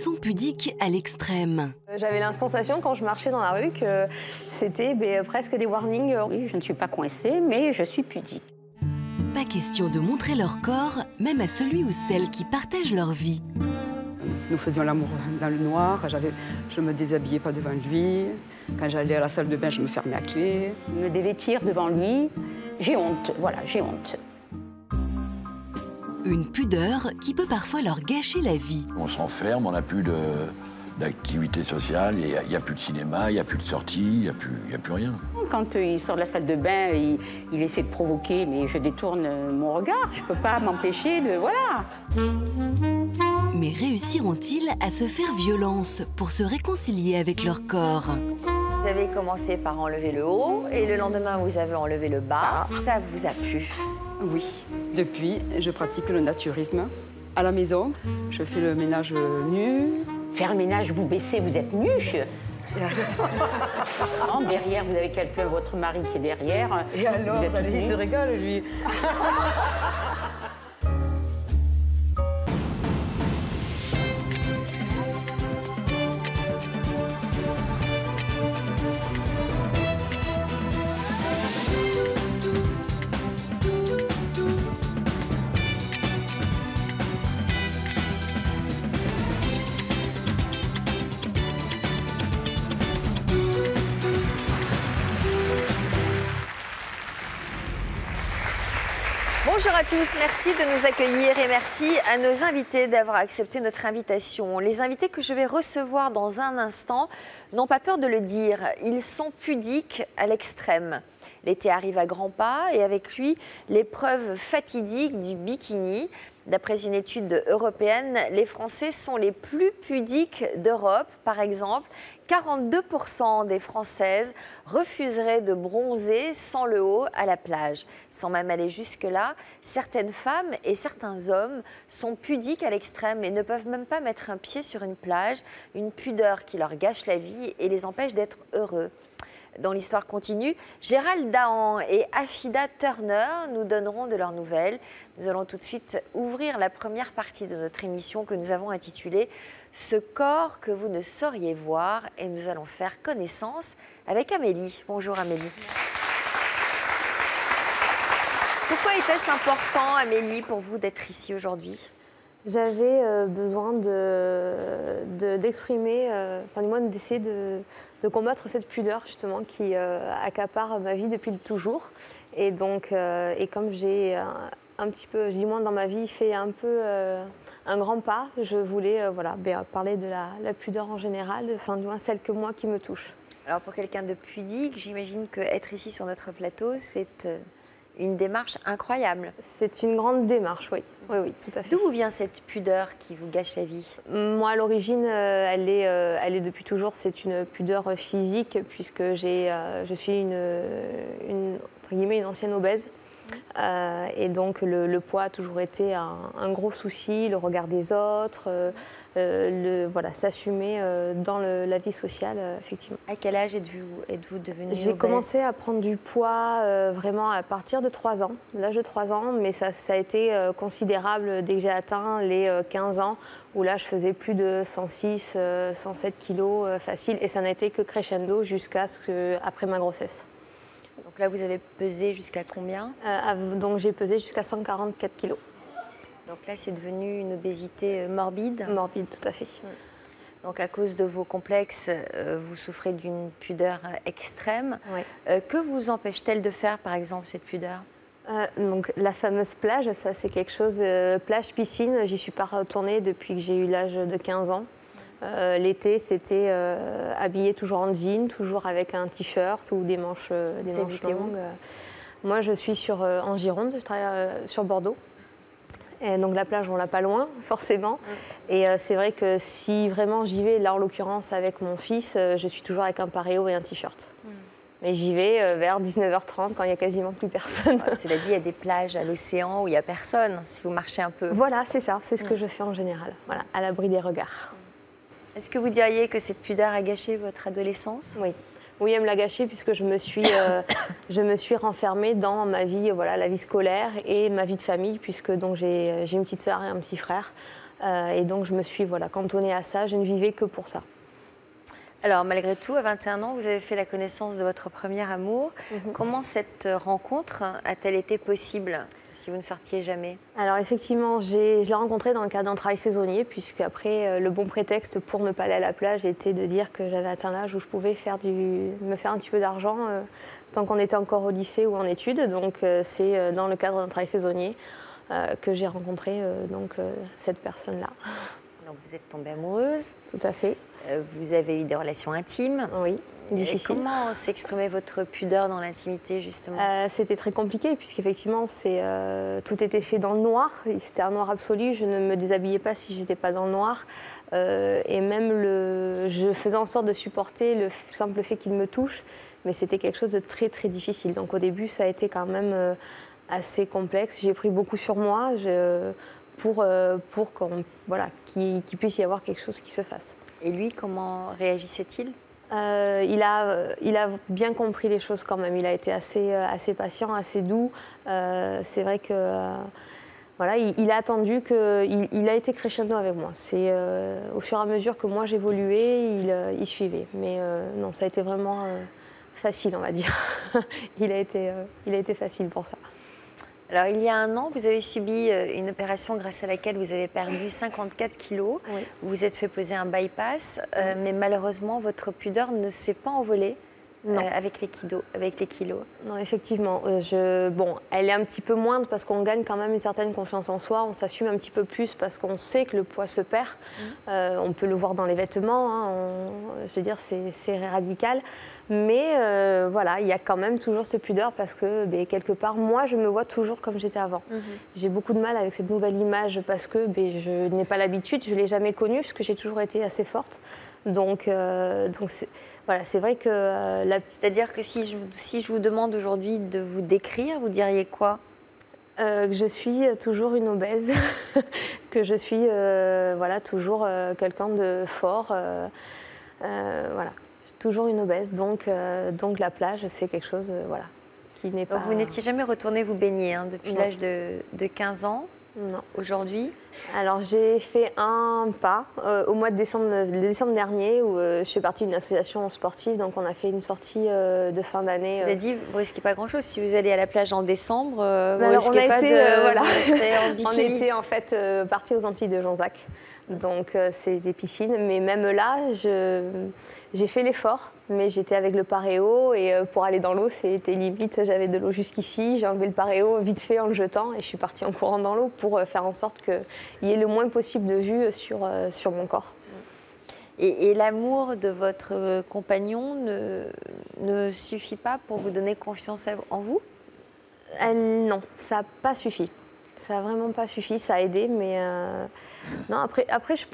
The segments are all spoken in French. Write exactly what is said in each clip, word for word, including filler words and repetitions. façon pudique à l'extrême. J'avais la sensation quand je marchais dans la rue que c'était ben, presque des warnings. Oui, je ne suis pas coincée, mais je suis pudique. Pas question de montrer leur corps, même à celui ou celle qui partagent leur vie. Nous faisions l'amour dans le noir, je ne me déshabillais pas devant lui. Quand j'allais à la salle de bain, je me fermais à clé. Me dévêtir devant lui, j'ai honte, voilà, j'ai honte. Une pudeur qui peut parfois leur gâcher la vie. On s'enferme, on n'a plus d'activité sociale, il n'y a, a plus de cinéma, il n'y a plus de sortie, il n'y a, a plus rien. Quand il sort de la salle de bain, il, il essaie de provoquer, mais je détourne mon regard, je ne peux pas m'empêcher de... voilà. Mais réussiront-ils à se faire violence pour se réconcilier avec leur corps? Vous avez commencé par enlever le haut et le lendemain, vous avez enlevé le bas. Ça vous a plu? Oui. Depuis, je pratique le naturisme. À la maison, je fais le ménage nu. Faire le ménage, vous baissez, vous êtes nu. Non, derrière, vous avez quelqu'un, votre mari qui est derrière. Et alors, vous êtes allez, il se régale, lui. Bonjour à tous, merci de nous accueillir et merci à nos invités d'avoir accepté notre invitation. Les invités que je vais recevoir dans un instant n'ont pas peur de le dire, ils sont pudiques à l'extrême. L'été arrive à grands pas et avec lui, l'épreuve fatidique du bikini. D'après une étude européenne, les Français sont les plus pudiques d'Europe. Par exemple, quarante-deux pour cent des Françaises refuseraient de bronzer sans le haut à la plage. Sans même aller jusque-là, certaines femmes et certains hommes sont pudiques à l'extrême et ne peuvent même pas mettre un pied sur une plage, une pudeur qui leur gâche la vie et les empêche d'être heureux. Dans l'histoire continue, Gérald Dahan et Afida Turner nous donneront de leurs nouvelles. Nous allons tout de suite ouvrir la première partie de notre émission que nous avons intitulée « Ce corps que vous ne sauriez voir » et nous allons faire connaissance avec Amélie. Bonjour Amélie. Pourquoi était-ce important, Amélie, pour vous d'être ici aujourd'hui ? J'avais besoin de, d'exprimer, de, euh, enfin du moins d'essayer de, de combattre cette pudeur justement qui euh, accapare ma vie depuis toujours. Et donc, euh, et comme j'ai un, un petit peu, je dis moins dans ma vie, fait un peu euh, un grand pas, je voulais euh, voilà, bah, parler de la, la pudeur en général, enfin du moins celle que moi qui me touche. Alors pour quelqu'un de pudique, j'imagine qu'être ici sur notre plateau, c'est... Euh... une démarche incroyable. C'est une grande démarche, oui. Oui, oui, tout à fait. D'où vous vient cette pudeur qui vous gâche la vie? Moi, à l'origine, elle est, elle est depuis toujours, c'est une pudeur physique, puisque j'ai, je suis une, une, entre guillemets, une ancienne obèse. Euh, et donc, le, le poids a toujours été un, un gros souci, le regard des autres, euh, le, voilà, s'assumer euh, dans le, la vie sociale, euh, effectivement. À quel âge êtes-vous, êtes-vous devenue obèse ? J'ai commencé à prendre du poids euh, vraiment à partir de trois ans, l'âge de trois ans, mais ça, ça a été euh, considérable dès que j'ai atteint les euh, quinze ans, où là, je faisais plus de cent six, euh, cent sept kilos euh, facile, et ça n'a été que crescendo jusqu'à ce que, après ma grossesse. Donc là, vous avez pesé jusqu'à combien? euh, Donc j'ai pesé jusqu'à cent quarante-quatre kilos. Donc là, c'est devenu une obésité morbide? Morbide, tout à fait. Donc à cause de vos complexes, euh, vous souffrez d'une pudeur extrême. Oui. Euh, que vous empêche-t-elle de faire, par exemple, cette pudeur? Euh, donc la fameuse plage, ça c'est quelque chose... Euh, plage, piscine, j'y suis pas retournée depuis que j'ai eu l'âge de quinze ans. Euh, L'été, c'était euh, habillée toujours en jean, toujours avec un t-shirt ou des manches, euh, des manches longues. Euh, moi, je suis sur, euh, en Gironde, je travaille euh, sur Bordeaux. Et donc la plage, on l'a pas loin, forcément. Mmh. Et euh, c'est vrai que si vraiment j'y vais, là en l'occurrence avec mon fils, euh, je suis toujours avec un paréo et un t-shirt. Mmh. Mais j'y vais euh, vers dix-neuf heures trente quand il n'y a quasiment plus personne. Ouais, cela dit, il y a des plages à l'océan où il n'y a personne, si vous marchez un peu. Voilà, c'est ça, c'est ce mmh. que je fais en général, voilà, à l'abri des regards. Est-ce que vous diriez que cette pudeur a gâché votre adolescence? Oui. Oui, elle me l'a gâchée puisque je me suis, euh, je me suis renfermée dans ma vie, voilà, la vie scolaire et ma vie de famille, puisque j'ai une petite sœur et un petit frère. Euh, et donc, je me suis voilà, cantonnée à ça. Je ne vivais que pour ça. Alors, malgré tout, à vingt et un ans, vous avez fait la connaissance de votre premier amour. Mmh. Comment cette rencontre a-t-elle été possible, si vous ne sortiez jamais? Alors, effectivement, je l'ai rencontré dans le cadre d'un travail saisonnier, puisque après, le bon prétexte pour ne pas aller à la plage était de dire que j'avais atteint l'âge où je pouvais faire du, me faire un petit peu d'argent, euh, tant qu'on était encore au lycée ou en études. Donc, euh, c'est dans le cadre d'un travail saisonnier euh, que j'ai rencontré euh, donc, euh, cette personne-là. Donc, vous êtes tombée amoureuse. Tout à fait. Vous avez eu des relations intimes. Oui, difficiles. Et comment s'exprimait votre pudeur dans l'intimité, justement? euh, C'était très compliqué, puisqu'effectivement, euh, tout était fait dans le noir. C'était un noir absolu. Je ne me déshabillais pas si je n'étais pas dans le noir. Euh, et même, le, je faisais en sorte de supporter le simple fait qu'il me touche. Mais c'était quelque chose de très, très difficile. Donc, au début, ça a été quand même assez complexe. J'ai pris beaucoup sur moi je, pour, pour qu'on, voilà, qu'il qu'il puisse y avoir quelque chose qui se fasse. Et lui, comment réagissait-il? euh, il, a, il a bien compris les choses quand même. Il a été assez, assez patient, assez doux. Euh, c'est vrai que euh, voilà, il, il a attendu que il, il a été crescendo avec moi. C'est euh, au fur et à mesure que moi j'évoluais, il, euh, il suivait. Mais euh, non, ça a été vraiment euh, facile, on va dire. il a été, euh, il a été facile pour ça. Alors, il y a un an, vous avez subi une opération grâce à laquelle vous avez perdu cinquante-quatre kilos. Oui. Vous vous êtes fait poser un bypass, oui. euh, mais malheureusement, votre pudeur ne s'est pas envolée euh, avec, les kilos, avec les kilos. Non, effectivement. Euh, je... Bon, elle est un petit peu moindre parce qu'on gagne quand même une certaine confiance en soi. On s'assume un petit peu plus parce qu'on sait que le poids se perd. Mmh. Euh, on peut le voir dans les vêtements. Hein, on... Je veux dire, c'est radical. Mais euh, voilà, il y a quand même toujours cette pudeur parce que, ben, quelque part, moi, je me vois toujours comme j'étais avant. Mmh. J'ai beaucoup de mal avec cette nouvelle image parce que ben, je n'ai pas l'habitude, je ne l'ai jamais connue parce que j'ai toujours été assez forte. Donc, euh, donc voilà, c'est vrai que... Euh, la... C'est-à-dire que si je, si je vous demande aujourd'hui de vous décrire, vous diriez quoi ? Euh, que je suis toujours une obèse, que je suis euh, voilà, toujours euh, quelqu'un de fort, euh, euh, voilà. Toujours une obèse, donc, euh, donc la plage, c'est quelque chose euh, voilà, qui n'est pas... Donc vous n'étiez jamais retournée vous baigner hein, depuis l'âge de, de quinze ans? Non. Aujourd'hui? Alors j'ai fait un pas euh, au mois de décembre, le décembre dernier où euh, je suis partie d'une association sportive, donc on a fait une sortie euh, de fin d'année. Vous avez euh... dit, vous risquez pas grand-chose. Si vous allez à la plage en décembre, euh, vous ne risquez pas été, de... Euh, voilà. en bikini. On était en fait euh, partie aux Antilles de Jonzac, donc euh, c'est des piscines. Mais même là, je... j'ai fait l'effort, mais j'étais avec le paréo et euh, pour aller dans l'eau, c'était limite, j'avais de l'eau jusqu'ici, j'ai enlevé le paréo vite fait en le jetant et je suis partie en courant dans l'eau pour euh, faire en sorte que... il y ait le moins possible de vue sur, euh, sur mon corps. Et, et l'amour de votre compagnon ne, ne suffit pas pour vous donner confiance en vous? Elle, non, ça n'a pas suffi. Ça n'a vraiment pas suffi, ça a aidé, mais... Euh, non, après, après je,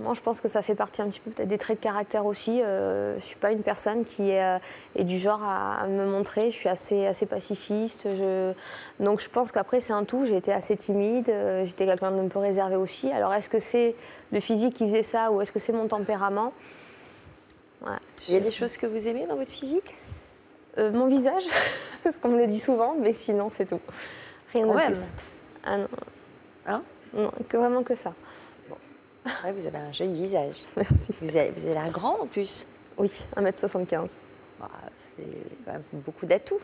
non, je pense que ça fait partie un petit peu peut-être des traits de caractère aussi. Euh, je ne suis pas une personne qui est, est du genre à, à me montrer. Je suis assez, assez pacifiste. Je... Donc je pense qu'après, c'est un tout. J'ai été assez timide. J'étais quelqu'un d'un peu réservé aussi. Alors est-ce que c'est le physique qui faisait ça ou est-ce que c'est mon tempérament? Voilà, je... Il y a des choses que vous aimez dans votre physique? euh, Mon visage, parce qu'on me le dit souvent. Mais sinon, c'est tout. Rien de plus. Ah non. Hein? Non, que vraiment que ça. Ouais, vous avez un joli visage. Merci. Vous avez, vous avez l'air grand en plus. Oui, un mètre soixante-quinze. Bah, ça fait quand même beaucoup d'atouts.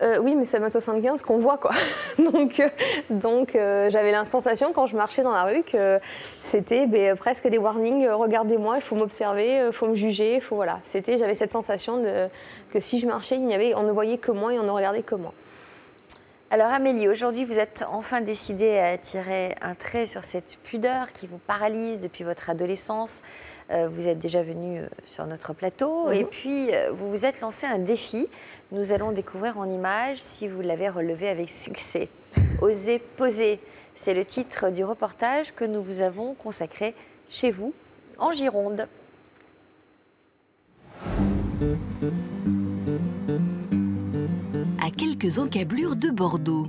Euh, oui, mais c'est un mètre soixante-quinze qu'on voit, quoi. donc, euh, donc euh, j'avais la sensation quand je marchais dans la rue que euh, c'était bah, presque des warnings. Euh, Regardez-moi, il faut m'observer, il euh, faut me juger. Faut, voilà. J'avais cette sensation de, que si je marchais, il y avait, on ne voyait que moi et on ne regardait que moi. Alors Amélie, aujourd'hui vous êtes enfin décidée à tirer un trait sur cette pudeur qui vous paralyse depuis votre adolescence. Euh, vous êtes déjà venue sur notre plateau mmh. et puis vous vous êtes lancé un défi. Nous allons découvrir en images si vous l'avez relevé avec succès. Osez poser, c'est le titre du reportage que nous vous avons consacré chez vous en Gironde. Quelques encablures de Bordeaux.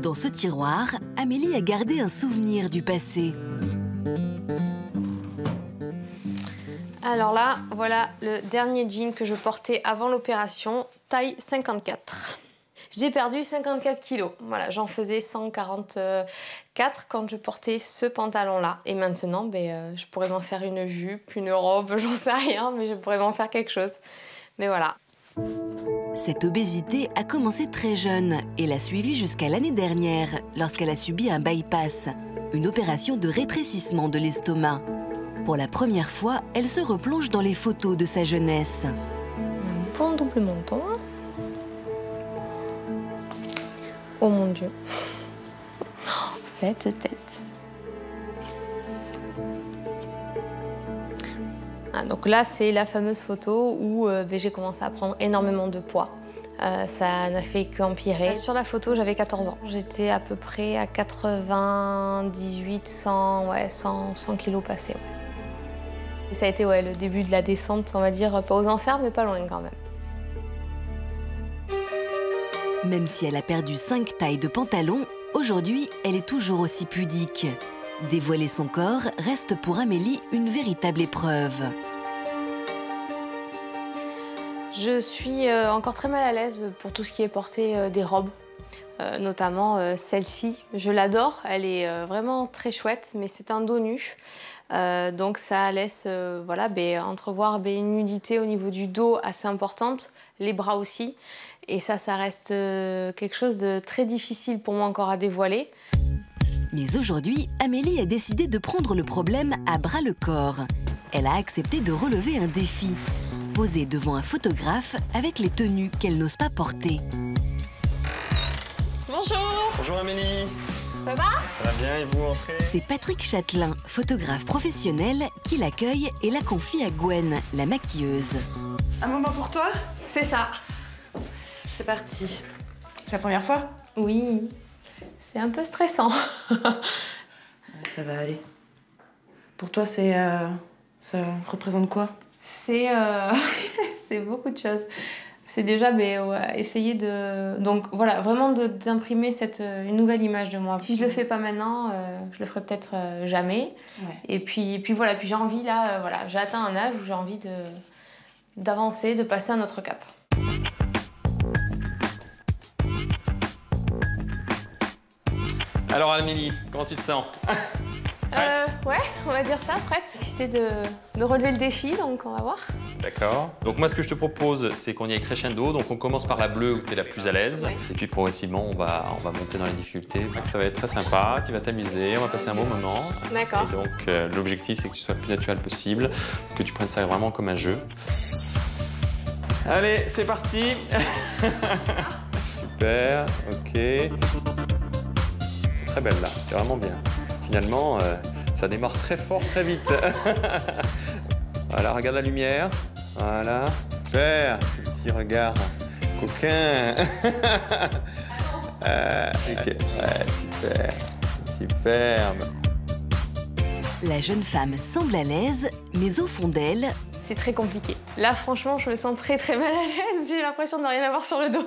Dans ce tiroir, Amélie a gardé un souvenir du passé. Alors là, voilà le dernier jean que je portais avant l'opération, taille cinquante-quatre. j'ai perdu cinquante-quatre kilos. Voilà, j'en faisais cent quarante-quatre quand je portais ce pantalon-là. Et maintenant, ben, euh, je pourrais m'en faire une jupe, une robe, j'en sais rien, mais je pourrais m'en faire quelque chose. Mais voilà. Cette obésité a commencé très jeune et l'a suivie jusqu'à l'année dernière, lorsqu'elle a subi un bypass, une opération de rétrécissement de l'estomac. Pour la première fois, elle se replonge dans les photos de sa jeunesse. Un bon double menton. Oh mon Dieu. Cette tête. Ah, donc là, c'est la fameuse photo où euh, j'ai commencé à prendre énormément de poids. Euh, ça n'a fait qu'empirer. Sur la photo, j'avais quatorze ans. J'étais à peu près à quatre-vingt-dix-huit, cent, ouais, cent, cent kilos passés. Ouais. Et ça a été ouais, le début de la descente, on va dire, pas aux enfers, mais pas loin quand même. Même si elle a perdu cinq tailles de pantalon, aujourd'hui, elle est toujours aussi pudique. Dévoiler son corps reste pour Amélie une véritable épreuve. Je suis encore très mal à l'aise pour tout ce qui est porté des robes. Euh, notamment euh, celle-ci, je l'adore, elle est euh, vraiment très chouette, mais c'est un dos nu, euh, donc ça laisse euh, voilà, bah, entrevoir bah, une nudité au niveau du dos assez importante, les bras aussi, et ça, ça reste euh, quelque chose de très difficile pour moi encore à dévoiler. Mais aujourd'hui, Amélie a décidé de prendre le problème à bras-le-corps. Elle a accepté de relever un défi, poser devant un photographe avec les tenues qu'elle n'ose pas porter. Bonjour. Bonjour Amélie. Ça va? Ça va bien et vous, entrez. C'est Patrick Châtelain, photographe professionnel, qui l'accueille et la confie à Gwen, la maquilleuse. Un moment pour toi? C'est ça. C'est parti. C'est la première fois? Oui. C'est un peu stressant. Ça va aller. Pour toi, c'est... Euh, ça représente quoi? C'est... Euh... c'est beaucoup de choses. C'est déjà mais, ouais, essayer de... Donc voilà, vraiment d'imprimer cette une nouvelle image de moi. Si je le fais pas maintenant, euh, je le ferai peut-être euh, jamais. Ouais. Et puis, puis voilà, puis j'ai envie là, euh, voilà, j'ai atteint un âge où j'ai envie de d'avancer, de passer un autre cap. Alors Amélie, comment tu te sens? Euh, ouais, on va dire ça, prête. C'était de, de relever le défi, donc on va voir. D'accord. Donc moi, ce que je te propose, c'est qu'on y aille crescendo. Donc on commence par la bleue, où tu es la plus à l'aise. Ouais. Et puis progressivement, on va, on va monter dans les difficultés. Donc, ça va être très sympa, tu vas t'amuser, on va passer un bon moment. D'accord. Et donc euh, l'objectif, c'est que tu sois le plus naturel possible, que tu prennes ça vraiment comme un jeu. Allez, c'est parti. Super, ok. Très belle là, c'est vraiment bien. Finalement, euh, ça démarre très fort, très vite. Voilà, regarde la lumière. Voilà. Super, ce petit regard coquin. euh, okay. Ouais, super, superbe. La jeune femme semble à l'aise, mais au fond d'elle... C'est très compliqué. Là, franchement, je me sens très très mal à l'aise. J'ai l'impression de rien avoir sur le dos.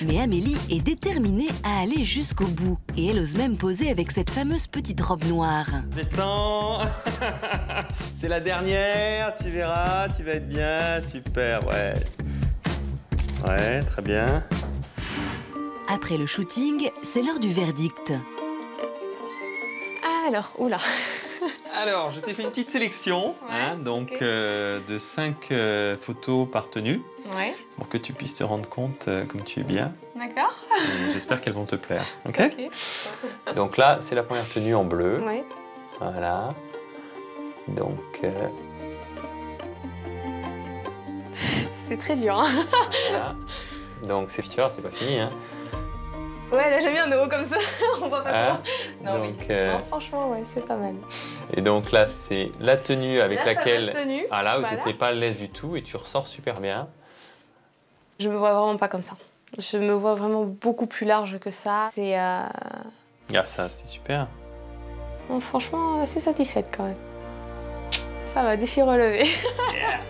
Mais Amélie est déterminée à aller jusqu'au bout. Et elle ose même poser avec cette fameuse petite robe noire. Détends. C'est la dernière, tu verras, tu vas être bien. Super, ouais. Ouais, très bien. Après le shooting, c'est l'heure du verdict. Alors, oula. Alors, je t'ai fait une petite sélection, ouais, hein, donc okay. euh, de cinq euh, photos par tenue, ouais, pour que tu puisses te rendre compte euh, comme tu es bien. D'accord. J'espère qu'elles vont te plaire. Ok, okay. Donc là, c'est la première tenue en bleu. Oui. Voilà. Donc. Euh... C'est très dur. Hein. Voilà. Donc, c'est tu vois, c'est pas fini. Hein. Ouais, là, j'ai mis un euro comme ça, on voit pas ah, trop. Non, donc, oui. euh... non, franchement, ouais, c'est pas mal. Et donc là, c'est la tenue avec la laquelle... tenue. Ah là, où voilà, t'étais pas à l'aise du tout et tu ressors super bien. Je me vois vraiment pas comme ça. Je me vois vraiment beaucoup plus large que ça. C'est... Euh... Ah, ça, c'est super. Bon, franchement, assez satisfaite quand même. Ça va, défi relevé. Yeah.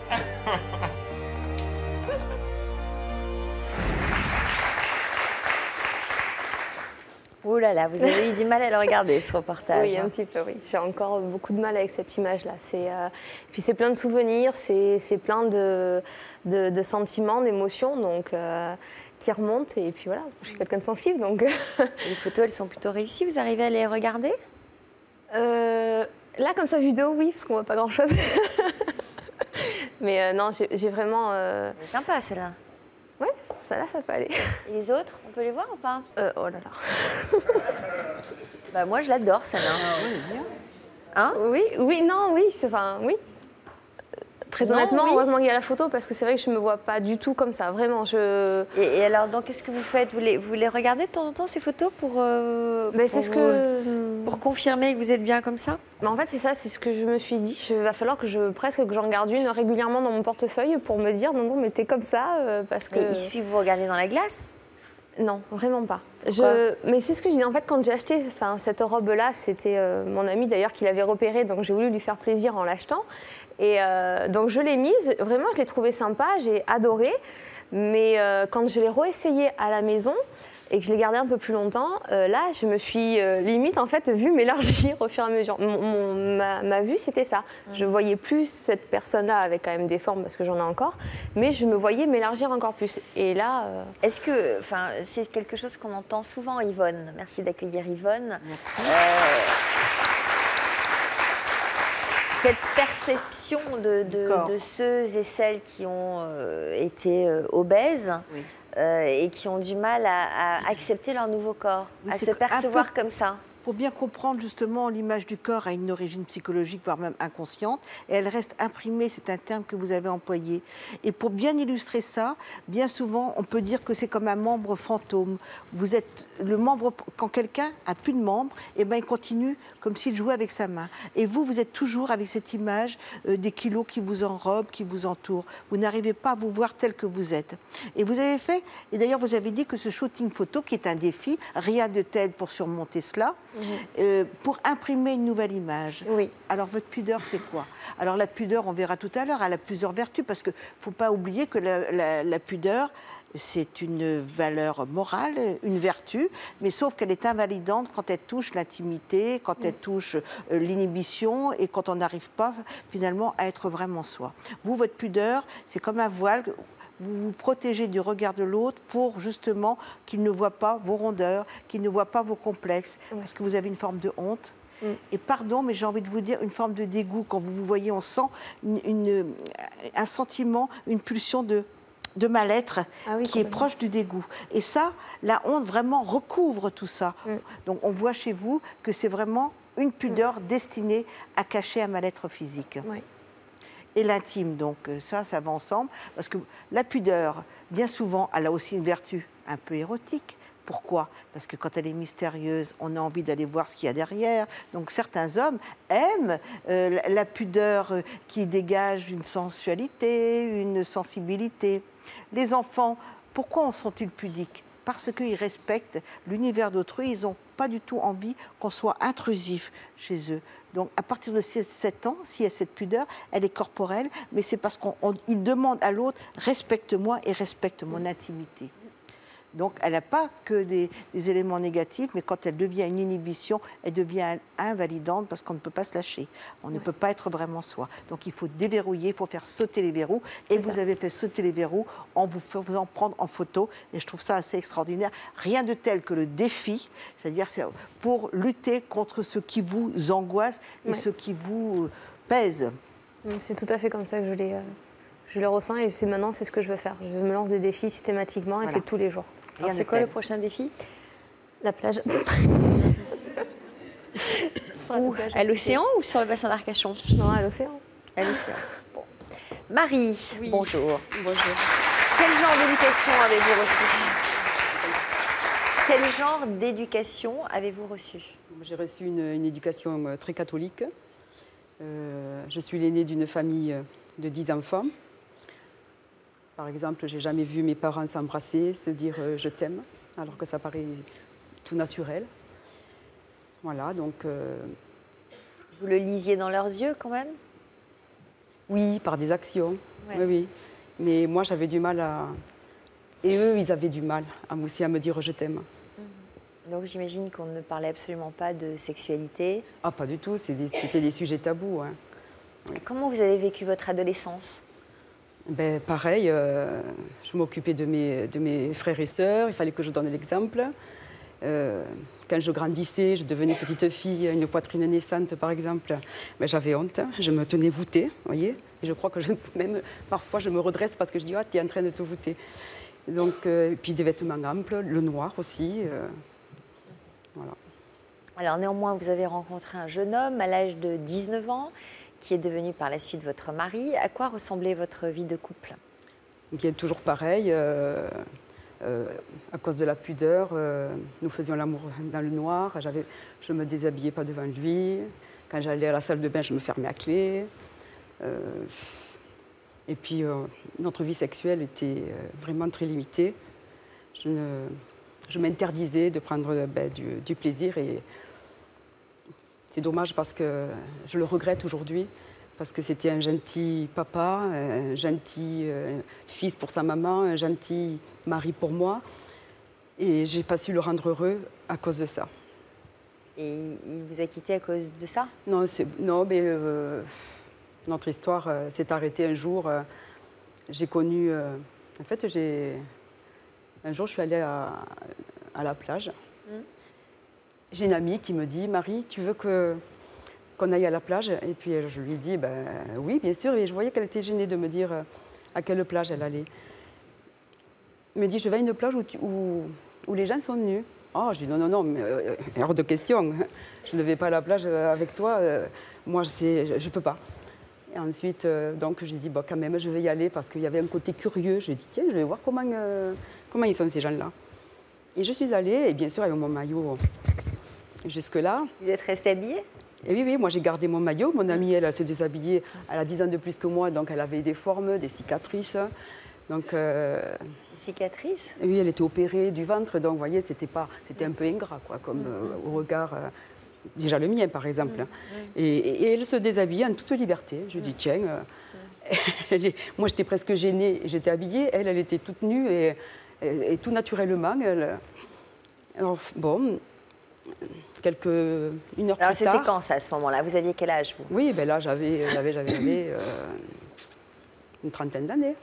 Oh là là, vous avez eu du mal à le regarder, ce reportage. Oui, hein. Un petit peu, oui. J'ai encore beaucoup de mal avec cette image-là. Euh... Puis c'est plein de souvenirs, c'est plein de, de, de sentiments, d'émotions. Donc, euh... qui remonte. Et puis voilà, je suis quelqu'un de sensible. Donc... Les photos, elles sont plutôt réussies. Vous arrivez à les regarder? euh, Là, comme ça, vidéo, oui, parce qu'on voit pas grand-chose. Mais euh, non, j'ai vraiment... Euh... Sympa, celle-là. Oui, celle-là, ça peut aller. Et les autres, on peut les voir ou pas? euh, Oh là là. Bah, moi, je l'adore, celle-là. Oui, hein? Oui, oui, non, oui, enfin, oui. Très honnêtement, non, oui. Heureusement qu'il y a la photo, parce que c'est vrai que je ne me vois pas du tout comme ça, vraiment. Je... Et, et alors, donc, qu'est-ce que vous faites? Vous les, vous les regardez de temps en temps, ces photos, pour, euh, ben, pour, vous, ce que... pour confirmer que vous êtes bien comme ça? Ben, en fait, c'est ça, c'est ce que je me suis dit. Il va falloir que je, presque que j'en garde une régulièrement dans mon portefeuille pour me dire, non, non, mais t'es comme ça, euh, parce que... Mais il suffit que vous regardiez dans la glace? Non, vraiment pas. Je... Mais c'est ce que je dis. En fait, quand j'ai acheté enfin, cette robe-là, c'était euh, mon ami d'ailleurs qui l'avait repérée, donc j'ai voulu lui faire plaisir en l'achetant. Et euh, donc je l'ai mise. Vraiment, je l'ai trouvée sympa, j'ai adoré. Mais euh, quand je l'ai réessayée à la maison et que je l'ai gardée un peu plus longtemps, euh, là, je me suis euh, limite en fait vue m'élargir au fur et à mesure. Mon, mon, ma, ma vue, c'était ça. Mmh. Je voyais plus cette personne-là avec quand même des formes parce que j'en ai encore, mais je me voyais m'élargir encore plus. Et là, euh... est-ce que, enfin, c'est quelque chose qu'on entend souvent, Yvonne. Merci d'accueillir Yvonne. Merci. Euh... Cette perception de, de, de ceux et celles qui ont euh, été euh, obèses, oui. euh, et qui ont du mal à, à accepter leur nouveau corps, oui, à se percevoir peu, comme ça. Pour bien comprendre justement, l'image du corps a une origine psychologique, voire même inconsciente, et elle reste imprimée, c'est un terme que vous avez employé. Et pour bien illustrer ça, bien souvent, on peut dire que c'est comme un membre fantôme. Vous êtes le membre, quand quelqu'un n'a plus de membre, eh ben, il continue comme s'il jouait avec sa main. Et vous, vous êtes toujours avec cette image euh, des kilos qui vous enrobent, qui vous entourent. Vous n'arrivez pas à vous voir tel que vous êtes. Et vous avez fait, et d'ailleurs vous avez dit que ce shooting photo, qui est un défi, rien de tel pour surmonter cela, mmh. euh, pour imprimer une nouvelle image. Oui. Alors votre pudeur, c'est quoi? Alors la pudeur, on verra tout à l'heure, elle a plusieurs vertus, parce qu'il ne faut pas oublier que la, la, la pudeur... C'est une valeur morale, une vertu, mais sauf qu'elle est invalidante quand elle touche l'intimité, quand elle touche l'inhibition et quand on n'arrive pas finalement à être vraiment soi. Vous, votre pudeur, c'est comme un voile... Vous vous protégez du regard de l'autre pour justement qu'il ne voit pas vos rondeurs, qu'il ne voit pas vos complexes, oui. Parce que vous avez une forme de honte. Oui. Et pardon, mais j'ai envie de vous dire une forme de dégoût. Quand vous vous voyez, on sent une, une, un sentiment, une pulsion de... de mal-être, ah oui, qui est proche du dégoût. Et ça, la honte vraiment recouvre tout ça. Mm. Donc on voit chez vous que c'est vraiment une pudeur mm. destinée à cacher un mal-être physique. Oui. Et l'intime, donc ça, ça va ensemble. Parce que la pudeur, bien souvent, elle a aussi une vertu un peu érotique. Pourquoi? Parce que quand elle est mystérieuse, on a envie d'aller voir ce qu'il y a derrière. Donc certains hommes aiment euh, la pudeur qui dégage une sensualité, une sensibilité. Les enfants, pourquoi en sont-ils pudiques? Parce qu'ils respectent l'univers d'autrui, ils n'ont pas du tout envie qu'on soit intrusif chez eux. Donc à partir de sept ans, s'il y a cette pudeur, elle est corporelle, mais c'est parce qu'ils demandent à l'autre « respecte-moi et respecte mon intimité ». Donc, elle n'a pas que des, des éléments négatifs, mais quand elle devient une inhibition, elle devient invalidante parce qu'on ne peut pas se lâcher. On ouais. ne peut pas être vraiment soi. Donc, il faut déverrouiller, il faut faire sauter les verrous. Et vous ça. avez fait sauter les verrous en vous faisant prendre en photo. Et je trouve ça assez extraordinaire. Rien de tel que le défi, c'est-à-dire pour lutter contre ce qui vous angoisse et ouais. ce qui vous pèse. C'est tout à fait comme ça que je l'ai... Je le ressens et c'est maintenant, c'est ce que je veux faire. Je me lance des défis systématiquement et voilà. c'est tous les jours. Alors, c'est quoi le prochain défi? La plage. Ou plage à l'océan ou sur le bassin d'Arcachon? Non, à l'océan. À l'océan. Bon. Marie, oui. bonjour. Bonjour. Quel genre d'éducation avez-vous reçu? Quel genre d'éducation avez-vous reçu? J'ai reçu une, une éducation très catholique. Euh, je suis l'aînée d'une famille de dix enfants. Par exemple, je n'ai jamais vu mes parents s'embrasser, se dire euh, « je t'aime », alors que ça paraît tout naturel. Voilà, donc... Euh... Vous le lisiez dans leurs yeux, quand même? Oui, par des actions, ouais. oui, oui. Mais moi, j'avais du mal à... Et eux, ils avaient du mal à, aussi à me dire « je t'aime ». Donc, j'imagine qu'on ne parlait absolument pas de sexualité? Ah, pas du tout, c'était des, des sujets tabous. Hein. Oui. Comment vous avez vécu votre adolescence? Ben, pareil, euh, je m'occupais de mes, de mes frères et sœurs, il fallait que je donne l'exemple. Euh, quand je grandissais, je devenais petite fille, une poitrine naissante par exemple, ben, j'avais honte, hein, je me tenais voûtée, voyez. Et je crois que je, même parfois je me redresse parce que je dis « Ah, tu es en train de te voûter ». Donc, euh, et puis des vêtements amples, le noir aussi, euh, voilà. Alors néanmoins, vous avez rencontré un jeune homme à l'âge de dix-neuf ans, qui est devenu par la suite votre mari. À quoi ressemblait votre vie de couple? Bien, toujours pareil. Euh, euh, à cause de la pudeur, euh, nous faisions l'amour dans le noir. Je ne me déshabillais pas devant lui. Quand j'allais à la salle de bain, je me fermais à clé. Euh, et puis, euh, notre vie sexuelle était vraiment très limitée. Je, je m'interdisais de prendre ben, du, du plaisir et... C'est dommage parce que je le regrette aujourd'hui, parce que c'était un gentil papa, un gentil fils pour sa maman, un gentil mari pour moi. Et je n'ai pas su le rendre heureux à cause de ça. Et il vous a quitté à cause de ça? Non, non, mais euh, notre histoire euh, s'est arrêtée un jour. Euh, j'ai connu... Euh, en fait, j'ai... Un jour, je suis allée à, à la plage. Mmh. J'ai une amie qui me dit « Marie, tu veux que, qu'on aille à la plage ?» Et puis je lui dis ben, « Oui, bien sûr ». Et je voyais qu'elle était gênée de me dire à quelle plage elle allait. Elle me dit « Je vais à une plage où, tu, où, où les gens sont nus. » Oh, je dis « Non, non, non, mais, euh, hors de question. Je ne vais pas à la plage avec toi. Euh, moi, je ne peux pas. » Et ensuite, euh, donc, j'ai dit bon, « Quand même, je vais y aller » parce qu'il y avait un côté curieux. Je lui ai dit « Tiens, je vais voir comment, euh, comment ils sont ces gens-là. » Et je suis allée, et bien sûr, avec mon maillot... Jusque-là. Vous êtes restée habillée? Et oui, oui, moi j'ai gardé mon maillot. Mon amie, elle, elle s'est déshabillée. Elle a dix ans de plus que moi, donc elle avait des formes, des cicatrices. Donc, euh... Cicatrices? Oui, elle était opérée du ventre, donc vous voyez, c'était pas... un peu ingrat, quoi, comme mm -hmm. euh, au regard, euh, déjà le mien par exemple. Mm -hmm. et, et elle se déshabillait en toute liberté. Je dis, tiens, euh... mm -hmm. moi j'étais presque gênée, j'étais habillée, elle, elle était toute nue et, et, et tout naturellement. Elle... Alors, bon. Quelques, une heure Alors, plus tard. Alors, c'était quand, ça, à ce moment-là? Vous aviez quel âge, vous? Oui, ben là, j'avais euh, une trentaine d'années.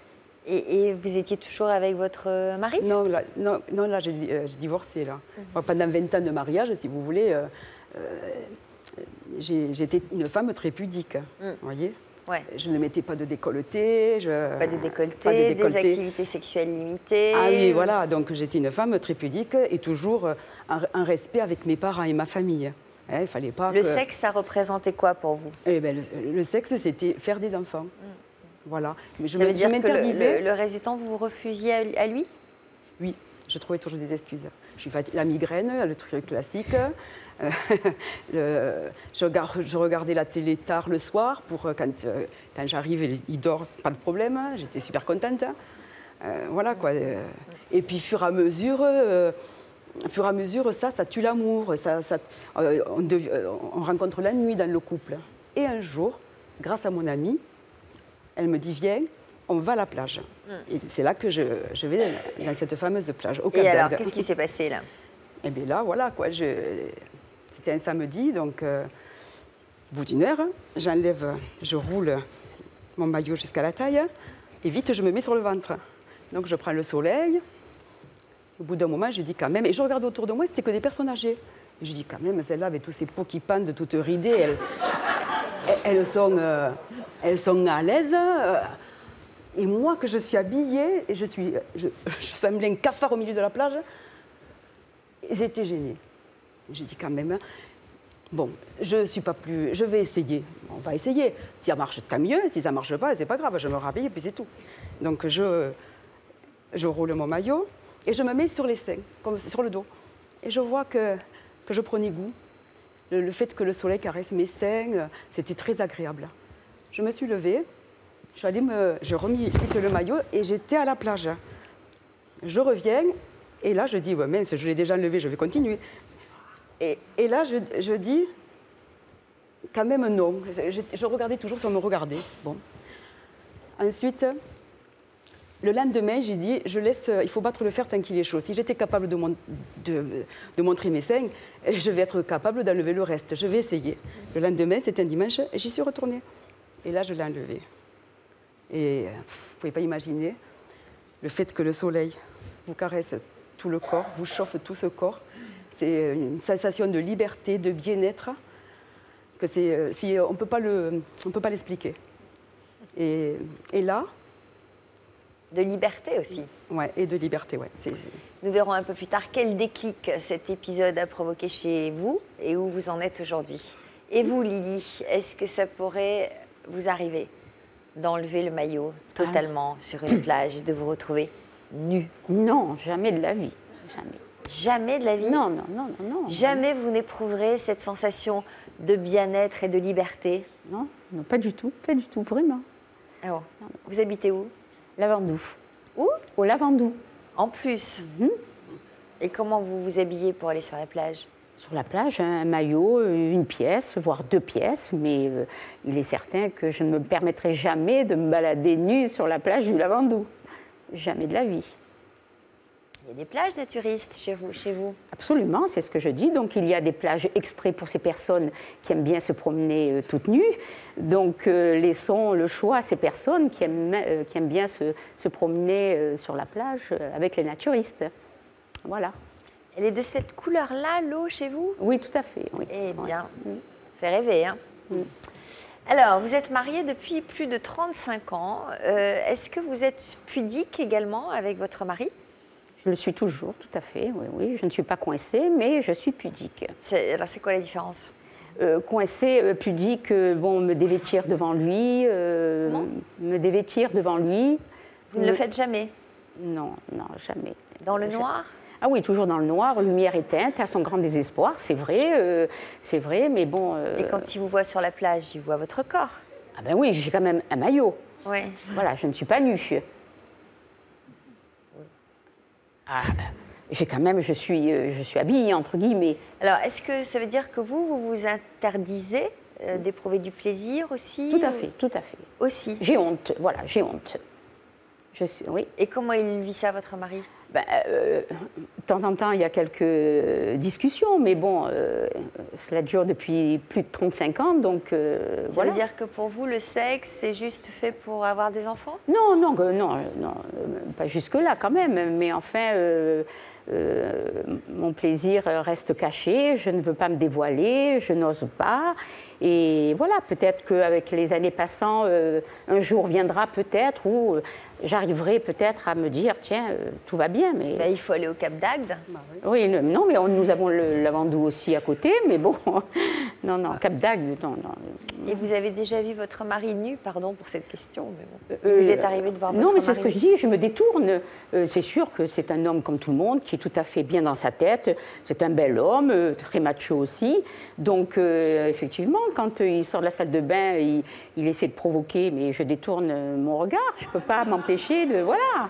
Et, et vous étiez toujours avec votre mari? Non, là, non, non, là j'ai euh, divorcé, là. Mm-hmm. Pendant vingt ans de mariage, si vous voulez, euh, euh, j'étais une femme très pudique, vous mm. voyez. Ouais. Je ne mettais pas de décolleté. Je... Pas de décolleté, pas de décolleté, des activités sexuelles limitées. Ah oui, voilà. Donc j'étais une femme très pudique et toujours en respect avec mes parents et ma famille. Eh, il fallait pas. Le que... sexe, ça représentait quoi pour vous? Eh ben, le, le sexe, c'était faire des enfants. Mmh. Voilà. Mais je ça me, veut dire je que le, le, le reste du temps, vous vous refusiez à, à lui? Oui, je trouvais toujours des excuses. Je suis fatiguée, la migraine, le truc classique. le, je, regard, je regardais la télé tard le soir pour quand, euh, quand j'arrive, il dort, pas de problème. J'étais super contente. Euh, voilà quoi. Et puis, fur et à mesure, euh, fur et à mesure, ça, ça tue l'amour. Ça, ça, euh, on, on rencontre la nuit dans le couple. Et un jour, grâce à mon amie, elle me dit viens. On va à la plage. Et c'est là que je, je vais dans cette fameuse plage, au Cap d'Agde. Et alors, qu'est-ce qui s'est passé là? Eh bien là, voilà quoi. C'était un samedi, donc euh, au bout d'une heure, j'enlève, je roule mon maillot jusqu'à la taille et vite, je me mets sur le ventre. Donc je prends le soleil. Au bout d'un moment, je dis quand même... Et je regarde autour de moi, c'était que des personnes âgées. Et je dis quand même, celle-là, avec tous ces peaux qui pendent, toutes ridées, elles, elles, sont, euh, elles sont à l'aise... Euh, Et moi, que je suis habillée, et je, suis, je, je semblais un cafard au milieu de la plage, j'étais gênée. J'ai dit quand même, bon, je suis pas plus... Je vais essayer. On va essayer. Si ça marche, tant mieux. Si ça marche pas, c'est pas grave. Je me rhabille et puis c'est tout. Donc, je, je roule mon maillot et je me mets sur les seins, comme sur le dos. Et je vois que, que je prenais goût. Le, le fait que le soleil caresse mes seins, c'était très agréable. Je me suis levée. Je suis allée me... Je remis vite le maillot et j'étais à la plage. Je reviens et là, je dis, ouais, mince, je l'ai déjà enlevé, je vais continuer. Et, et là, je, je dis, quand même non. Je, je regardais toujours si on me regardait. Bon. Ensuite, le lendemain, j'ai dit, je laisse... Il faut battre le fer tant qu'il est chaud. Si j'étais capable de, mon, de, de montrer mes seins, je vais être capable d'enlever le reste. Je vais essayer. Le lendemain, c'était un dimanche, j'y suis retournée. Et là, je l'ai enlevé. Et pff, vous ne pouvez pas imaginer le fait que le soleil vous caresse tout le corps, vous chauffe tout ce corps. C'est une sensation de liberté, de bien-être, que c'est, si on ne peut pas le, on peut pas l'expliquer. Et, et là... De liberté aussi. Oui, et de liberté, oui. Nous verrons un peu plus tard quel déclic cet épisode a provoqué chez vous et où vous en êtes aujourd'hui. Et vous, Lily, est-ce que ça pourrait vous arriver d'enlever le maillot totalement ah. sur une plage et de vous retrouver nue? Non, jamais de la vie. Jamais. Jamais de la vie? Non, non, non, non. non jamais non. Vous n'éprouverez cette sensation de bien-être et de liberté? Non, non, pas du tout, pas du tout, vraiment. Alors, vous habitez où? Lavandou. Où? Au Lavandou. En plus. Mm-hmm. Et comment vous vous habillez pour aller sur la plage? Sur la plage, un maillot, une pièce, voire deux pièces, mais euh, il est certain que je ne me permettrai jamais de me balader nue sur la plage du Lavandou. Jamais de la vie. Il y a des plages naturistes chez vous, chez vous? Absolument, c'est ce que je dis. Donc il y a des plages exprès pour ces personnes qui aiment bien se promener euh, toutes nues. Donc euh, laissons le choix à ces personnes qui aiment, euh, qui aiment bien se, se promener euh, sur la plage euh, avec les naturistes. Voilà. Elle est de cette couleur-là, l'eau, chez vous? Oui, tout à fait. Oui. Eh bien, ouais. Fait rêver, hein? Mm. Alors, vous êtes mariée depuis plus de trente-cinq ans. Euh, Est-ce que vous êtes pudique également avec votre mari? Je le suis toujours, tout à fait, oui, oui. Je ne suis pas coincée, mais je suis pudique. Alors, c'est quoi la différence? euh, Coincée, euh, pudique, euh, bon, me dévêtir devant lui. Euh, non. Me dévêtir devant lui. Vous ne me... le faites jamais? Non, non, jamais. Dans le noir? Ah oui, toujours dans le noir, lumière éteinte, à son grand désespoir, c'est vrai, euh, c'est vrai, mais bon... Euh... Et quand il vous voit sur la plage, il voit votre corps? Ah ben oui, j'ai quand même un maillot. Oui. Voilà, je ne suis pas nue. Ah, j'ai quand même, je suis, euh, je suis habillée, entre guillemets. Alors, est-ce que ça veut dire que vous, vous vous interdisez euh, d'éprouver du plaisir aussi? Tout à fait, ou... tout à fait. Aussi? J'ai honte, voilà, j'ai honte. Je suis, oui. Et comment il vit ça, votre mari? Ben, euh, de temps en temps, il y a quelques discussions, mais bon, euh, cela dure depuis plus de trente-cinq ans, donc euh, ça voilà. Ça veut dire que pour vous, le sexe, c'est juste fait pour avoir des enfants? Non, non, non, non, pas jusque-là quand même, mais enfin, euh, euh, mon plaisir reste caché, je ne veux pas me dévoiler, je n'ose pas, et voilà, peut-être qu'avec les années passant, euh, un jour viendra peut-être où euh, j'arriverai peut-être à me dire, tiens, euh, tout va bien. Mais... Ben, il faut aller au Cap d'Agde. Oui, non, mais on, nous avons le Lavandou aussi à côté, mais bon, non, non, Cap d'Agde, non, non. Et vous avez déjà vu votre mari nu, pardon pour cette question, mais bon. Euh, vous êtes arrivé de voir votre mari? Non, mais c'est ce que je dis, je me détourne. Euh, c'est sûr que c'est un homme comme tout le monde, qui est tout à fait bien dans sa tête. C'est un bel homme, euh, très macho aussi. Donc, euh, effectivement, quand euh, il sort de la salle de bain, il, il essaie de provoquer, mais je détourne mon regard. Je ne peux pas m'empêcher de... Voilà.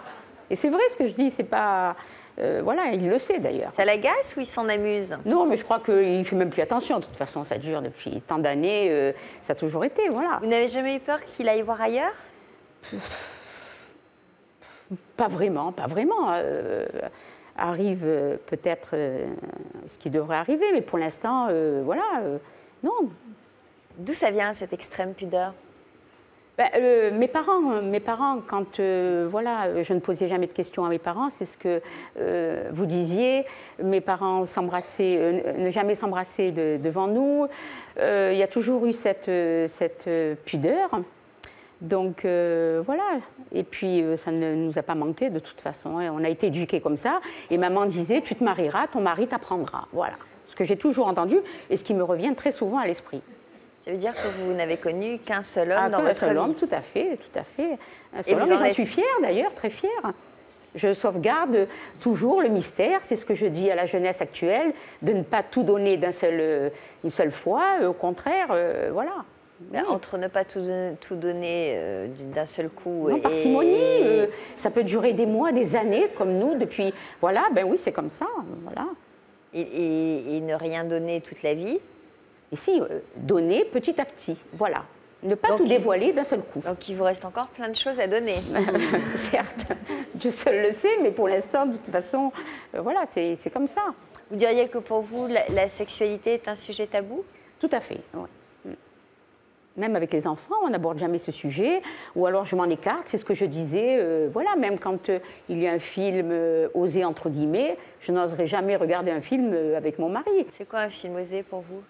Et c'est vrai ce que je dis, c'est pas... Euh, voilà, il le sait d'ailleurs. Ça l'agace ou il s'en amuse? Non, mais je crois qu'il ne fait même plus attention. De toute façon, ça dure depuis tant d'années, euh, ça a toujours été, voilà. Vous n'avez jamais eu peur qu'il aille voir ailleurs? Pas vraiment, pas vraiment. Euh, arrive euh, peut-être euh, ce qui devrait arriver, mais pour l'instant, euh, voilà, euh, non. D'où ça vient, cette extrême pudeur? Ben, euh, mes parents, mes parents, quand euh, voilà, je ne posais jamais de questions à mes parents, c'est ce que euh, vous disiez. Mes parents s'embrassaient, euh, ne jamais s'embrasser de, devant nous. Euh, il y a toujours eu cette, cette pudeur. Donc euh, voilà. Et puis euh, ça ne nous a pas manqué de toute façon. Hein. On a été éduqués comme ça. Et maman disait, tu te marieras, ton mari t'apprendra. Voilà. Ce que j'ai toujours entendu et ce qui me revient très souvent à l'esprit. Ça veut dire que vous n'avez connu qu'un seul homme ah, dans votre seul vie. Homme, tout à fait, tout à fait. Un seul homme, j'en êtes... suis fière d'ailleurs, très fière. Je sauvegarde toujours le mystère, c'est ce que je dis à la jeunesse actuelle, de ne pas tout donner d'un seul, une seule fois, au contraire, euh, voilà. Ben, oui. Entre ne pas tout donner, tout donner euh, d'un seul coup... Non, et... parcimonie, euh, ça peut durer des mois, des années, comme nous, depuis... Voilà, ben oui, c'est comme ça, voilà. Et, et, et ne rien donner toute la vie? Et si, euh, donner petit à petit, voilà. Ne pas donc, tout dévoiler d'un seul coup. Donc il vous reste encore plein de choses à donner. Certes, Dieu seul le sait, mais pour l'instant, de toute façon, euh, voilà, c'est comme ça. Vous diriez que pour vous, la, la sexualité est un sujet tabou? Tout à fait, oui. Même avec les enfants, on n'aborde jamais ce sujet, ou alors je m'en écarte, c'est ce que je disais, euh, voilà, même quand euh, il y a un film euh, osé, entre guillemets, je n'oserais jamais regarder un film euh, avec mon mari. C'est quoi un film osé pour vous?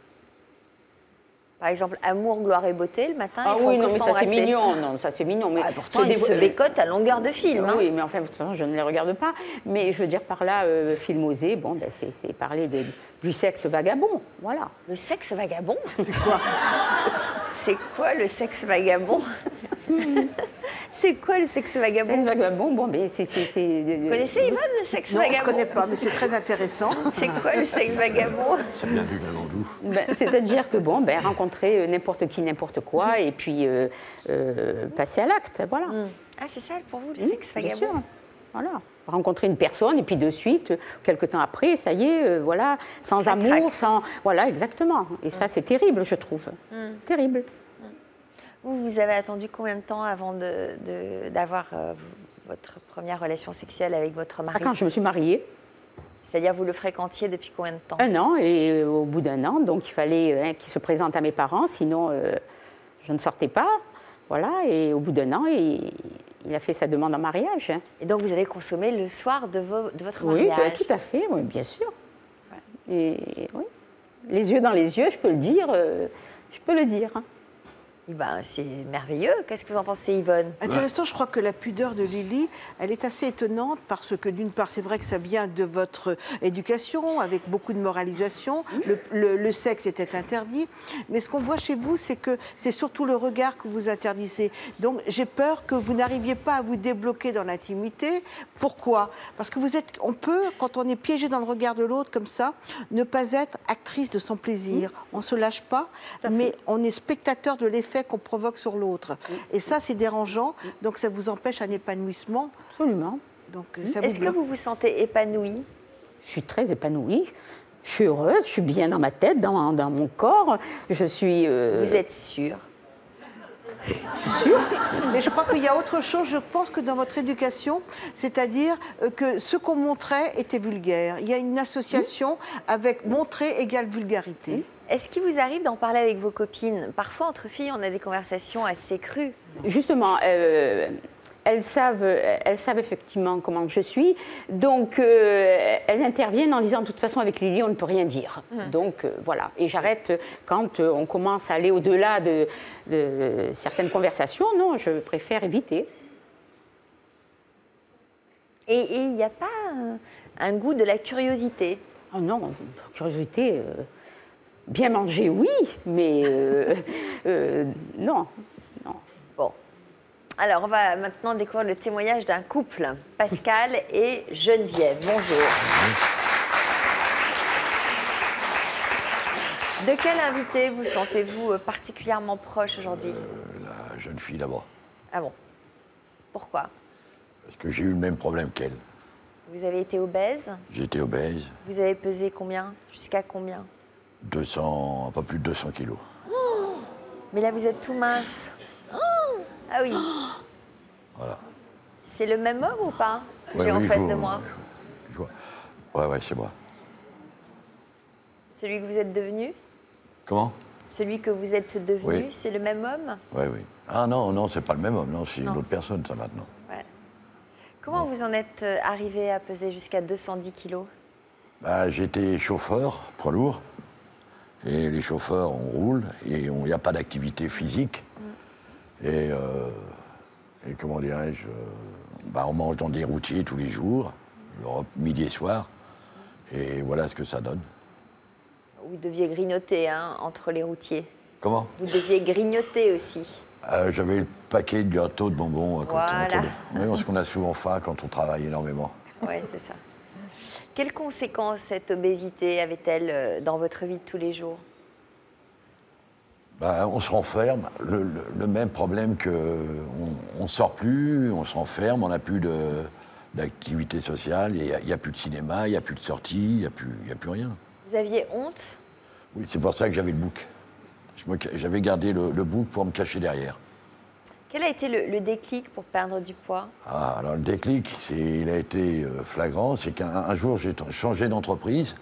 Par exemple, Amour, gloire et beauté, le matin, ah il faut oui, non, mais ça c'est mignon, non, ça c'est mignon. Mais ah, pourtant, ils se décotent à longueur de film. Hein. Oui, mais enfin, de toute façon, je ne les regarde pas. Mais je veux dire, par là, euh, film osé, bon, ben, c'est parler de, du sexe vagabond, voilà. Le sexe vagabond? C'est quoi? C'est quoi le sexe vagabond? C'est quoi le sexe vagabond? Le sexe vagabond, bon, mais c'est... Vous connaissez, Yvonne, le sexe non, vagabond? Non, je ne connais pas, mais c'est très intéressant. C'est quoi le sexe vagabond? C'est bien vu, Lavandou. Ben, c'est-à-dire que, bon, ben, rencontrer n'importe qui, n'importe quoi, et puis euh, euh, passer à l'acte, voilà. Ah, c'est ça, pour vous, le sexe vagabond? Bien sûr, voilà. Rencontrer une personne, et puis de suite, quelques temps après, ça y est, euh, voilà, sans ça amour, craque. sans... Voilà, exactement. Et ça, c'est terrible, je trouve. Mm. Terrible. Vous, vous avez attendu combien de temps avant d'avoir euh, votre première relation sexuelle avec votre mari? Ah, quand je me suis mariée. C'est-à-dire, vous le fréquentiez depuis combien de temps? Un an, et euh, au bout d'un an, donc il fallait euh, qu'il se présente à mes parents, sinon euh, je ne sortais pas. Voilà, et au bout d'un an, il, il a fait sa demande en mariage. Hein. Et donc, vous avez consommé le soir de, vos, de votre mariage? Oui, tout à fait, oui, bien sûr. Ouais. Et, et, oui. Les yeux dans les yeux, je peux le dire, euh, je peux le dire. Hein. Ben, c'est merveilleux. Qu'est-ce que vous en pensez, Yvonne? Intéressant, je crois que la pudeur de Lily, elle est assez étonnante parce que, d'une part, c'est vrai que ça vient de votre éducation, avec beaucoup de moralisation. Le, le, le sexe était interdit. Mais ce qu'on voit chez vous, c'est que c'est surtout le regard que vous interdisez. Donc, j'ai peur que vous n'arriviez pas à vous débloquer dans l'intimité. Pourquoi? Parce que vous êtes, on peut, quand on est piégé dans le regard de l'autre, comme ça, ne pas être actrice de son plaisir. On ne se lâche pas, mais on est spectateur de l'effet qu'on provoque sur l'autre. Oui. Et ça, c'est dérangeant. Oui. Donc, ça vous empêche un épanouissement. Absolument. Donc, oui. Est-ce que vous vous sentez épanouie? Je suis très épanouie. Je suis heureuse. Je suis bien dans ma tête, dans, dans mon corps. Je suis... Euh... Vous êtes sûre? Je suis sûre. Mais je crois qu'il y a autre chose, je pense, que dans votre éducation, c'est-à-dire que ce qu'on montrait était vulgaire. Il y a une association oui. avec montrer égale vulgarité. Oui. Est-ce qu'il vous arrive d'en parler avec vos copines? Parfois, entre filles, on a des conversations assez crues. Justement, euh, elles, savent, elles savent effectivement comment je suis. Donc, euh, elles interviennent en disant, de toute façon, avec Lily, on ne peut rien dire. Mmh. Donc, euh, voilà. Et j'arrête quand on commence à aller au-delà de, de certaines conversations. Non, je préfère éviter. Et il n'y a pas un, un goût de la curiosité? Oh non, curiosité... Euh... Bien manger, oui, mais euh, euh, non, non. Bon. Alors, on va maintenant découvrir le témoignage d'un couple, Pascal et Geneviève. Bonjour. De quel invité vous sentez-vous particulièrement proche aujourd'hui? euh, La jeune fille d'abord. Ah bon? Pourquoi? Parce que j'ai eu le même problème qu'elle. Vous avez été obèse? J'ai été obèse. Vous avez pesé combien? Jusqu'à combien? deux cents, un peu plus de deux cents kilos. Oh, mais là, vous êtes tout mince. Oh, ah oui. Voilà. C'est le même homme ou pas? ouais, J'ai oui, en face de moi. Je, je vois. Ouais, ouais, c'est moi. Celui que vous êtes devenu? Comment? Celui que vous êtes devenu, oui. c'est le même homme? Oui, oui. Ah non, non, c'est pas le même homme, non, c'est une autre personne, ça, maintenant. Ouais. Comment ouais. vous en êtes arrivé à peser jusqu'à deux cent dix kilos? Bah, j'étais chauffeur, poids lourd. Et les chauffeurs, on roule, et il n'y a pas d'activité physique. Mm. Et, euh, et comment dirais-je, euh, bah on mange dans des routiers tous les jours, midi et soir, et voilà ce que ça donne. Vous deviez grignoter, hein, entre les routiers. Comment? Vous deviez grignoter aussi. euh, J'avais le paquet de gâteaux de bonbons. Quand voilà. on oui, parce qu'on a souvent faim quand on travaille énormément. Oui, c'est ça. Quelles conséquences cette obésité avait-elle dans votre vie de tous les jours? Ben, on se renferme, le, le, le même problème qu'on ne sort plus, on se renferme, on n'a plus d'activité sociale, il n'y a, a plus de cinéma, il n'y a plus de sortie, il n'y a, a plus rien. Vous aviez honte? Oui, c'est pour ça que j'avais le bouc. J'avais gardé le, le bouc pour me cacher derrière. Quel a été le, le déclic pour perdre du poids? Ah, alors le déclic, il a été flagrant. C'est qu'un jour, j'ai changé d'entreprise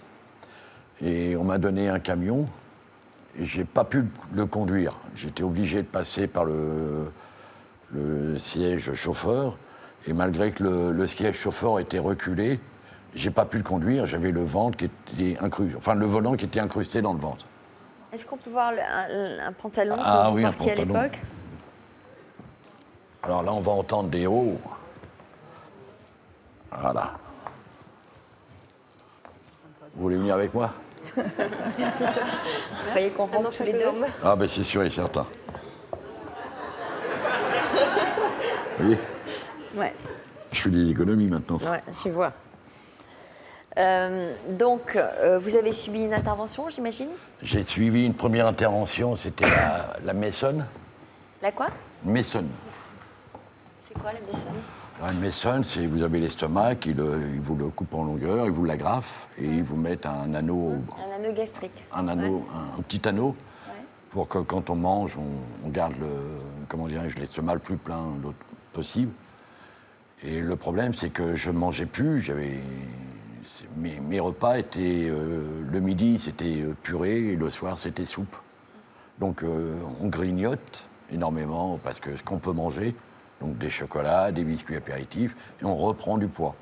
et on m'a donné un camion et j'ai pas pu le conduire. J'étais obligé de passer par le, le siège chauffeur, et malgré que le, le siège chauffeur était reculé, j'ai pas pu le conduire, j'avais le ventre qui était incrusté, enfin le volant qui était incrusté dans le ventre. Est-ce qu'on peut voir le, un, un pantalon que ah, vous oui, portiez à l'époque? Alors là, on va entendre des hauts. Voilà. Vous voulez venir avec moi? C'est ça. Vous voyez qu'on rentre ah non, tous les deux. Ah ben c'est sûr et certain. Vous voyez? Ouais. Je fais des économies maintenant. Ouais, je vois. Euh, donc, euh, vous avez subi une intervention, j'imagine? J'ai suivi une première intervention, c'était la, la Messonne. La quoi? Messonne. C'est quoi la Messonne? La Messonne, c'est vous avez l'estomac, ils, ils vous le coupent en longueur, ils vous l'agrafent et ils vous mettent un anneau. Un anneau gastrique. Un anneau, ouais. un, un petit anneau, ouais. Pour que quand on mange, on, on garde le, comment dirais-je, l'estomac le plus plein possible. Et le problème, c'est que je ne mangeais plus, j'avais... Mes, mes repas étaient, euh, le midi c'était purée et le soir c'était soupe. Donc euh, on grignote énormément parce que ce qu'on peut manger, donc des chocolats, des biscuits apéritifs, et on reprend du poids.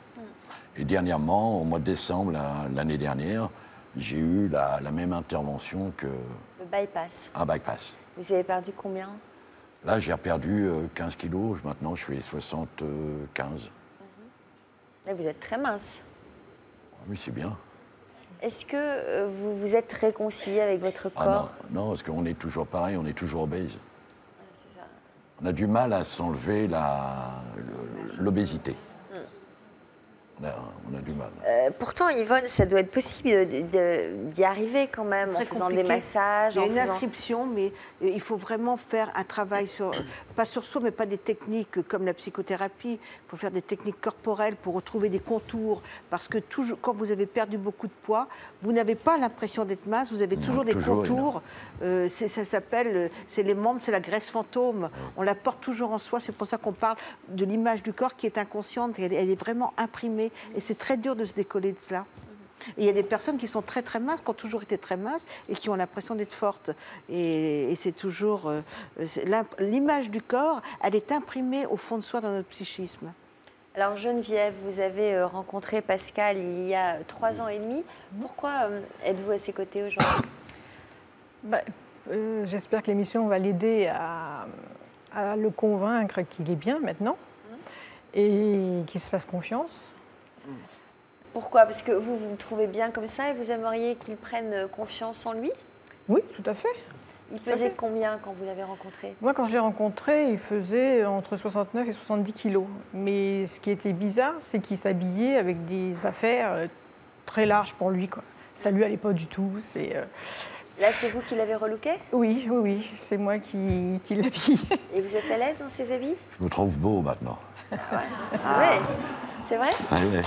Et dernièrement, au mois de décembre l'année dernière, j'ai eu la, la même intervention que... Le bypass. Un bypass. Vous avez perdu combien? Là j'ai perdu quinze kilos, maintenant je suis soixante-quinze. Là vous êtes très mince. Oui, c'est bien. Est-ce que euh, vous vous êtes réconcilié avec votre corps? Ah non, non, parce qu'on est toujours pareil, on est toujours obèse. Ah, c'est ça. On a du mal à s'enlever l'obésité. Hmm. On, on a du mal. Euh, pourtant, Yvonne, ça doit être possible d'y arriver quand même, en faisant compliqué. Des massages. Il y a une faisant... inscription, mais il faut vraiment faire un travail, sur, pas sur soi, mais pas des techniques comme la psychothérapie. Il faut faire des techniques corporelles pour retrouver des contours. Parce que toujours, quand vous avez perdu beaucoup de poids, vous n'avez pas l'impression d'être mince, vous avez toujours non, des toujours, contours. Euh, ça s'appelle, c'est les membres, c'est la graisse fantôme. Ouais. On la porte toujours en soi, c'est pour ça qu'on parle de l'image du corps qui est inconsciente. Elle, elle est vraiment imprimée. Et c'est très dur de se décoller de cela. Et il y a des personnes qui sont très très minces, qui ont toujours été très minces et qui ont l'impression d'être fortes. Et, et c'est toujours... Euh, l'image du corps, elle est imprimée au fond de soi dans notre psychisme. Alors Geneviève, vous avez rencontré Pascal il y a trois ans et demi. Pourquoi euh, êtes-vous à ses côtés aujourd'hui? Ben, euh, j'espère que l'émission va l'aider à, à le convaincre qu'il est bien maintenant et qu'il se fasse confiance. Pourquoi? Parce que vous, vous le trouvez bien comme ça et vous aimeriez qu'il prenne confiance en lui? Oui, tout à fait. Il pesait combien quand vous l'avez rencontré? Moi, quand j'ai rencontré, il faisait entre soixante-neuf et soixante-dix kilos. Mais ce qui était bizarre, c'est qu'il s'habillait avec des affaires très larges pour lui, quoi. Ça lui allait pas du tout. C'est... Là, c'est vous qui l'avez relooké? Oui, oui, oui. C'est moi qui, qui l'habille. Et vous êtes à l'aise dans ses habits? Je me trouve beau maintenant. Ah ouais. Ah. Ouais. C'est vrai? Ah ouais.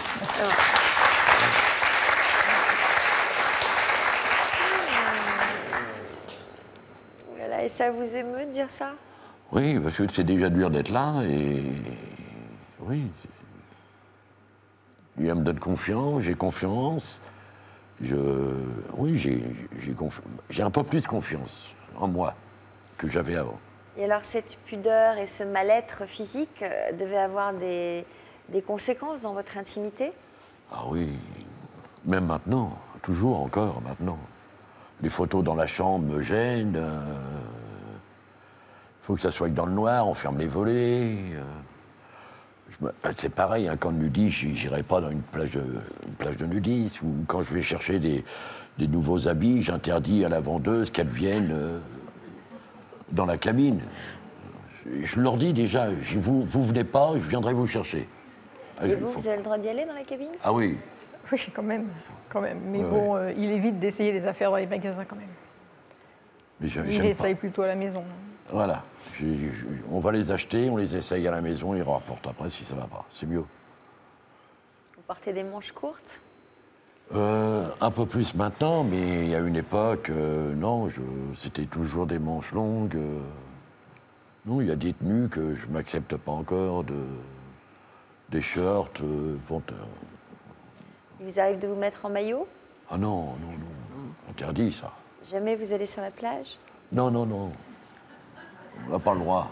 Oh là là, et ça vous émeut de dire ça? Oui, parce que c'est déjà dur d'être là et... Oui. Lui, elle me donne confiance, j'ai confiance. Je... Oui, j'ai conf... un peu plus confiance en moi que j'avais avant. Et alors, cette pudeur et ce mal-être physique devaient avoir des, des conséquences dans votre intimité? Ah oui, même maintenant, toujours encore maintenant. Les photos dans la chambre me gênent. Euh... Il faut que ça soit dans le noir, on ferme les volets. Euh... Me... C'est pareil, hein, quand on nudiste, j'irai pas dans une plage, de... une plage de nudistes. Ou quand je vais chercher des, des nouveaux habits, j'interdis à la vendeuse qu'elle vienne... Euh... dans la cabine. Je leur dis déjà, je, vous vous venez pas, je viendrai vous chercher. Ah, et vous, faut... vous avez le droit d'y aller dans la cabine? Ah oui. Oui, quand même, quand même. Mais ouais, bon, ouais. Euh, il évite d'essayer les affaires dans les magasins quand même. Mais il essaye plutôt à la maison. Voilà. Je, je, on va les acheter, on les essaye à la maison, ils rapportent après si ça va pas. C'est mieux. Vous portez des manches courtes? Euh, un peu plus maintenant, mais il y a une époque, euh, non, c'était toujours des manches longues. Euh, non, il y a des tenues que je m'accepte pas encore, de, des shirts. Euh, bon, euh, il vous arrive de vous mettre en maillot? Ah non, non, non, interdit ça. Jamais vous allez sur la plage? Non, non, non. On n'a pas le droit.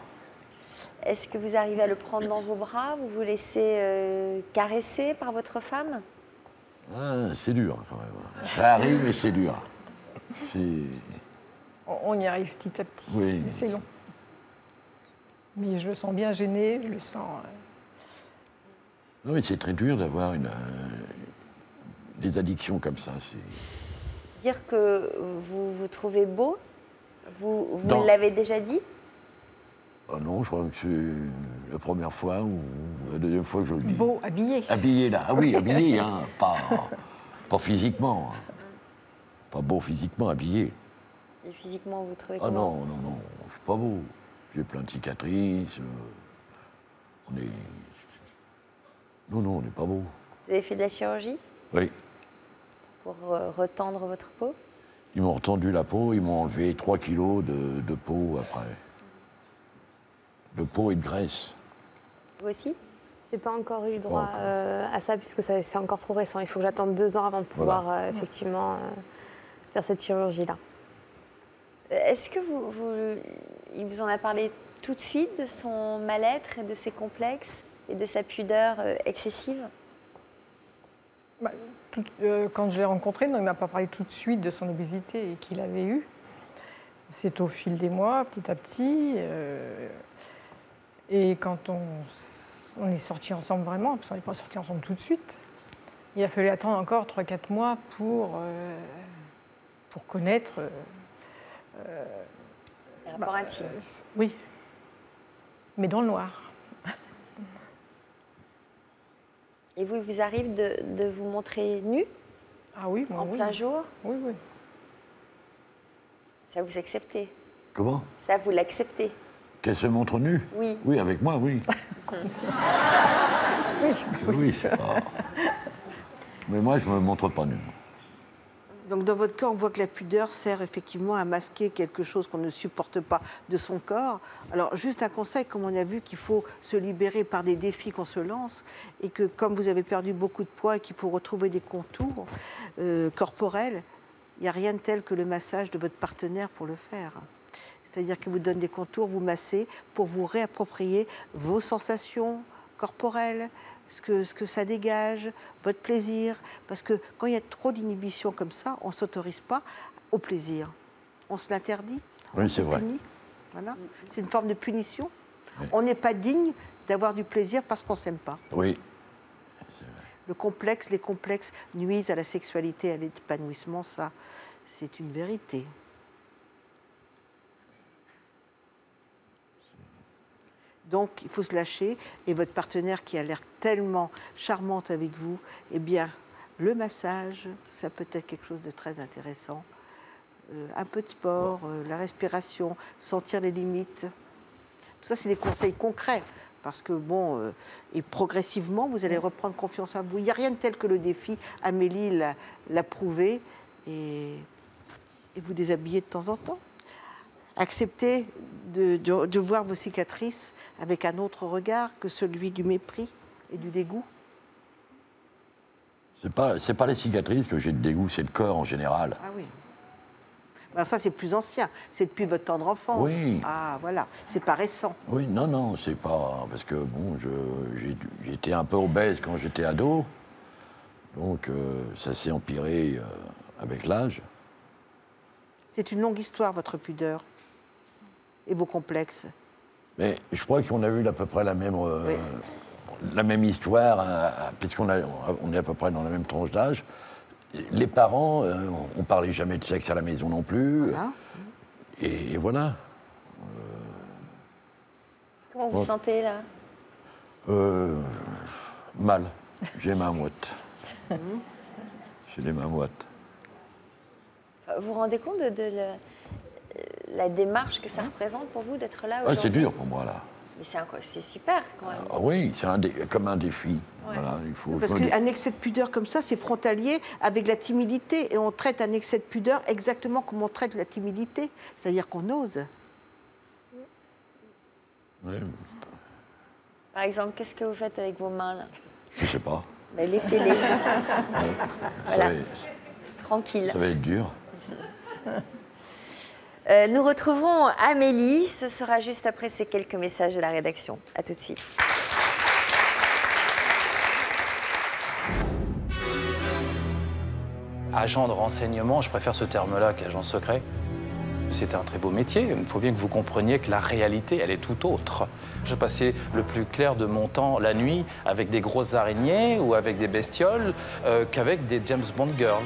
Est-ce que vous arrivez à le prendre dans vos bras? Vous vous laissez euh, caresser par votre femme? Ah, c'est dur, quand même. Ça arrive, mais c'est dur. On y arrive petit à petit, oui. Mais c'est long. Mais je le sens bien gêné, je le sens... Non, mais c'est très dur d'avoir une, euh, des addictions comme ça. Dire que vous vous trouvez beau, vous, vous l'avez déjà dit? Ah non, je crois que c'est la première fois ou la deuxième fois que je le dis. Beau, habillé. Habillé, là. Ah oui, habillé, hein. Pas, pas physiquement. Pas beau physiquement, habillé. Et physiquement, vous trouvez comment? Ah non, non, non, je suis pas beau. J'ai plein de cicatrices. On est... Non, non, on n'est pas beau. Vous avez fait de la chirurgie? Oui. Pour euh, retendre votre peau? Ils m'ont retendu la peau, ils m'ont enlevé trois kilos de, de peau après. De peau et de graisse. Vous aussi? J'ai pas encore eu droit encore. Euh, à ça, puisque c'est encore trop récent. Il faut que j'attende deux ans avant de pouvoir voilà. euh, effectivement euh, faire cette chirurgie-là. Est-ce que vous, vous... Il vous en a parlé tout de suite de son mal-être et de ses complexes? Et de sa pudeur excessive? Bah, tout, euh, quand je l'ai rencontré, non, il ne m'a pas parlé tout de suite de son obésité qu'il avait eue. C'est au fil des mois, petit à petit. Euh, et quand on, on est sortis ensemble vraiment, parce qu'on n'est pas sortis ensemble tout de suite, il a fallu attendre encore trois quatre mois pour, euh, pour connaître... Euh, euh, les rapports bah, intimes. Euh, oui, mais dans le noir. Et vous, il vous arrive de, de vous montrer nu? Ah oui, moi, en oui, plein oui. jour? Oui, oui. Ça, vous acceptez? Comment? Ça, vous l'acceptez? Qu'elle se montre nue? Oui. Oui, avec moi, oui. oui, oui c'est pas... Mais moi, je ne me montre pas nu. Donc, dans votre cas, on voit que la pudeur sert effectivement à masquer quelque chose qu'on ne supporte pas de son corps. Alors, juste un conseil, comme on a vu qu'il faut se libérer par des défis qu'on se lance, et que comme vous avez perdu beaucoup de poids et qu'il faut retrouver des contours euh, corporels, il n'y a rien de tel que le massage de votre partenaire pour le faire. C'est-à-dire qu'il vous donne des contours, vous massez pour vous réapproprier vos sensations corporelle, ce que, ce que ça dégage, votre plaisir. Parce que quand il y a trop d'inhibition comme ça, on ne s'autorise pas au plaisir. On se l'interdit. Oui, c'est vrai. Voilà. C'est une forme de punition. Oui. On n'est pas digne d'avoir du plaisir parce qu'on ne s'aime pas. Oui, c'est vrai. Le complexe, les complexes nuisent à la sexualité, à l'épanouissement, ça, c'est une vérité. Donc, il faut se lâcher. Et votre partenaire qui a l'air tellement charmante avec vous, eh bien, le massage, ça peut être quelque chose de très intéressant. Euh, un peu de sport, euh, la respiration, sentir les limites. Tout ça, c'est des conseils concrets. Parce que, bon, euh, et progressivement, vous allez reprendre confiance en vous. Il n'y a rien de tel que le défi. Amélie l'a, l'a prouvé. Et, et vous déshabillez de temps en temps. Accepter de, de, de voir vos cicatrices avec un autre regard que celui du mépris et du dégoût. C'est pas, c'est pas les cicatrices que j'ai de dégoût, c'est le corps en général. Ah oui. Alors ça, c'est plus ancien. C'est depuis votre tendre enfance. Oui. Ah, voilà. C'est pas récent. Oui, non, non, c'est pas... Parce que, bon, j'étais un peu obèse quand j'étais ado. Donc, euh, ça s'est empiré euh, avec l'âge. C'est une longue histoire, votre pudeur. Et vos complexes. Mais je crois qu'on a eu à peu près la même, euh, oui. la même histoire, hein, puisqu'on a, on est à peu près dans la même tranche d'âge. Les parents, euh, on ne parlait jamais de sexe à la maison non plus. Voilà. Et, et voilà. Euh... Comment vous bon. vous sentez, là? euh, Mal. J'ai ma moite. J'ai des mains moites. Vous vous rendez compte de... de le... la démarche que ça représente pour vous d'être là aujourd'hui? Ah, c'est dur pour moi, là. Mais c'est super, quand même. Ah, oui, c'est comme un défi. Ouais. Voilà, il faut, Parce qu'un excès de pudeur comme ça, c'est frontalier avec la timidité. Et on traite un excès de pudeur exactement comme on traite la timidité. C'est-à-dire qu'on ose. Oui. Par exemple, qu'est-ce que vous faites avec vos mains, là? Je sais pas. Bah, laissez-les. Voilà. Tranquille. Ça va être dur. Euh, nous retrouvons Amélie, ce sera juste après ces quelques messages de la rédaction. À tout de suite. Agent de renseignement, je préfère ce terme-là qu'agent secret. C'était un très beau métier. Il faut bien que vous compreniez que la réalité, elle est tout autre. Je passais le plus clair de mon temps la nuit avec des grosses araignées ou avec des bestioles euh, qu'avec des James Bond girls.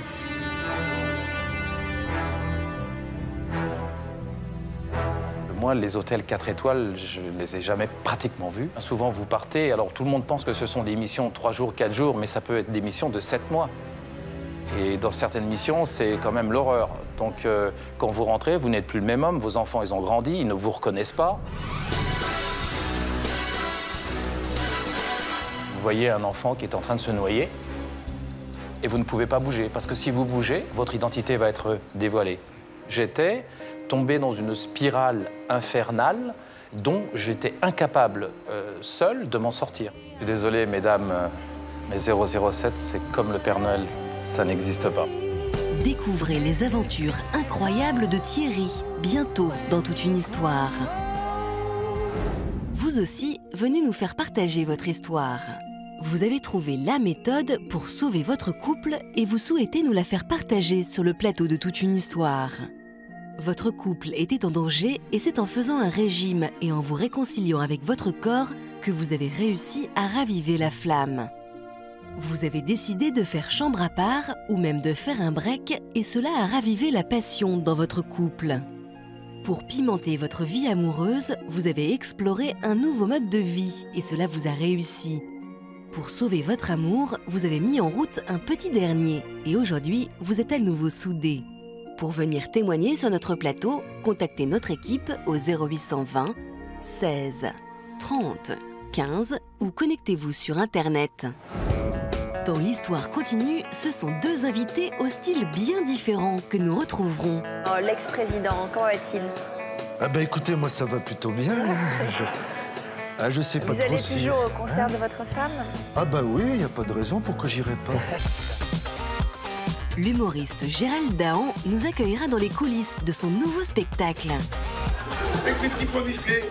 Moi, les hôtels quatre étoiles, je ne les ai jamais pratiquement vus. Souvent, vous partez, alors tout le monde pense que ce sont des missions de trois jours, quatre jours, mais ça peut être des missions de sept mois. Et dans certaines missions, c'est quand même l'horreur. Donc, euh, quand vous rentrez, vous n'êtes plus le même homme. Vos enfants, ils ont grandi, ils ne vous reconnaissent pas. Vous voyez un enfant qui est en train de se noyer et vous ne pouvez pas bouger. Parce que si vous bougez, votre identité va être dévoilée. J'étais tombé dans une spirale infernale dont j'étais incapable, euh, seul, de m'en sortir. Je suis désolé, mesdames, mais zéro zéro sept, c'est comme le Père Noël. Ça n'existe pas. Découvrez les aventures incroyables de Thierry, bientôt dans Toute une Histoire. Vous aussi, venez nous faire partager votre histoire. Vous avez trouvé la méthode pour sauver votre couple et vous souhaitez nous la faire partager sur le plateau de Toute une Histoire. Votre couple était en danger et c'est en faisant un régime et en vous réconciliant avec votre corps que vous avez réussi à raviver la flamme. Vous avez décidé de faire chambre à part ou même de faire un break et cela a ravivé la passion dans votre couple. Pour pimenter votre vie amoureuse, vous avez exploré un nouveau mode de vie et cela vous a réussi. Pour sauver votre amour, vous avez mis en route un petit dernier et aujourd'hui, vous êtes à nouveau soudés. Pour venir témoigner sur notre plateau, contactez notre équipe au zéro huit cent vingt, seize, trente, quinze ou connectez-vous sur Internet. Dans l'histoire continue, ce sont deux invités au style bien différent que nous retrouverons. Oh, l'ex-président, comment va-t-il? Ah ben écoutez, moi ça va plutôt bien. je... Ah, je sais pas Vous trop allez si... toujours au concert hein de votre femme? Ah ben oui, il n'y a pas de raison pourquoi j'irai pas. L'humoriste Gérald Dahan nous accueillera dans les coulisses de son nouveau spectacle. Avec mes petits poings musclés,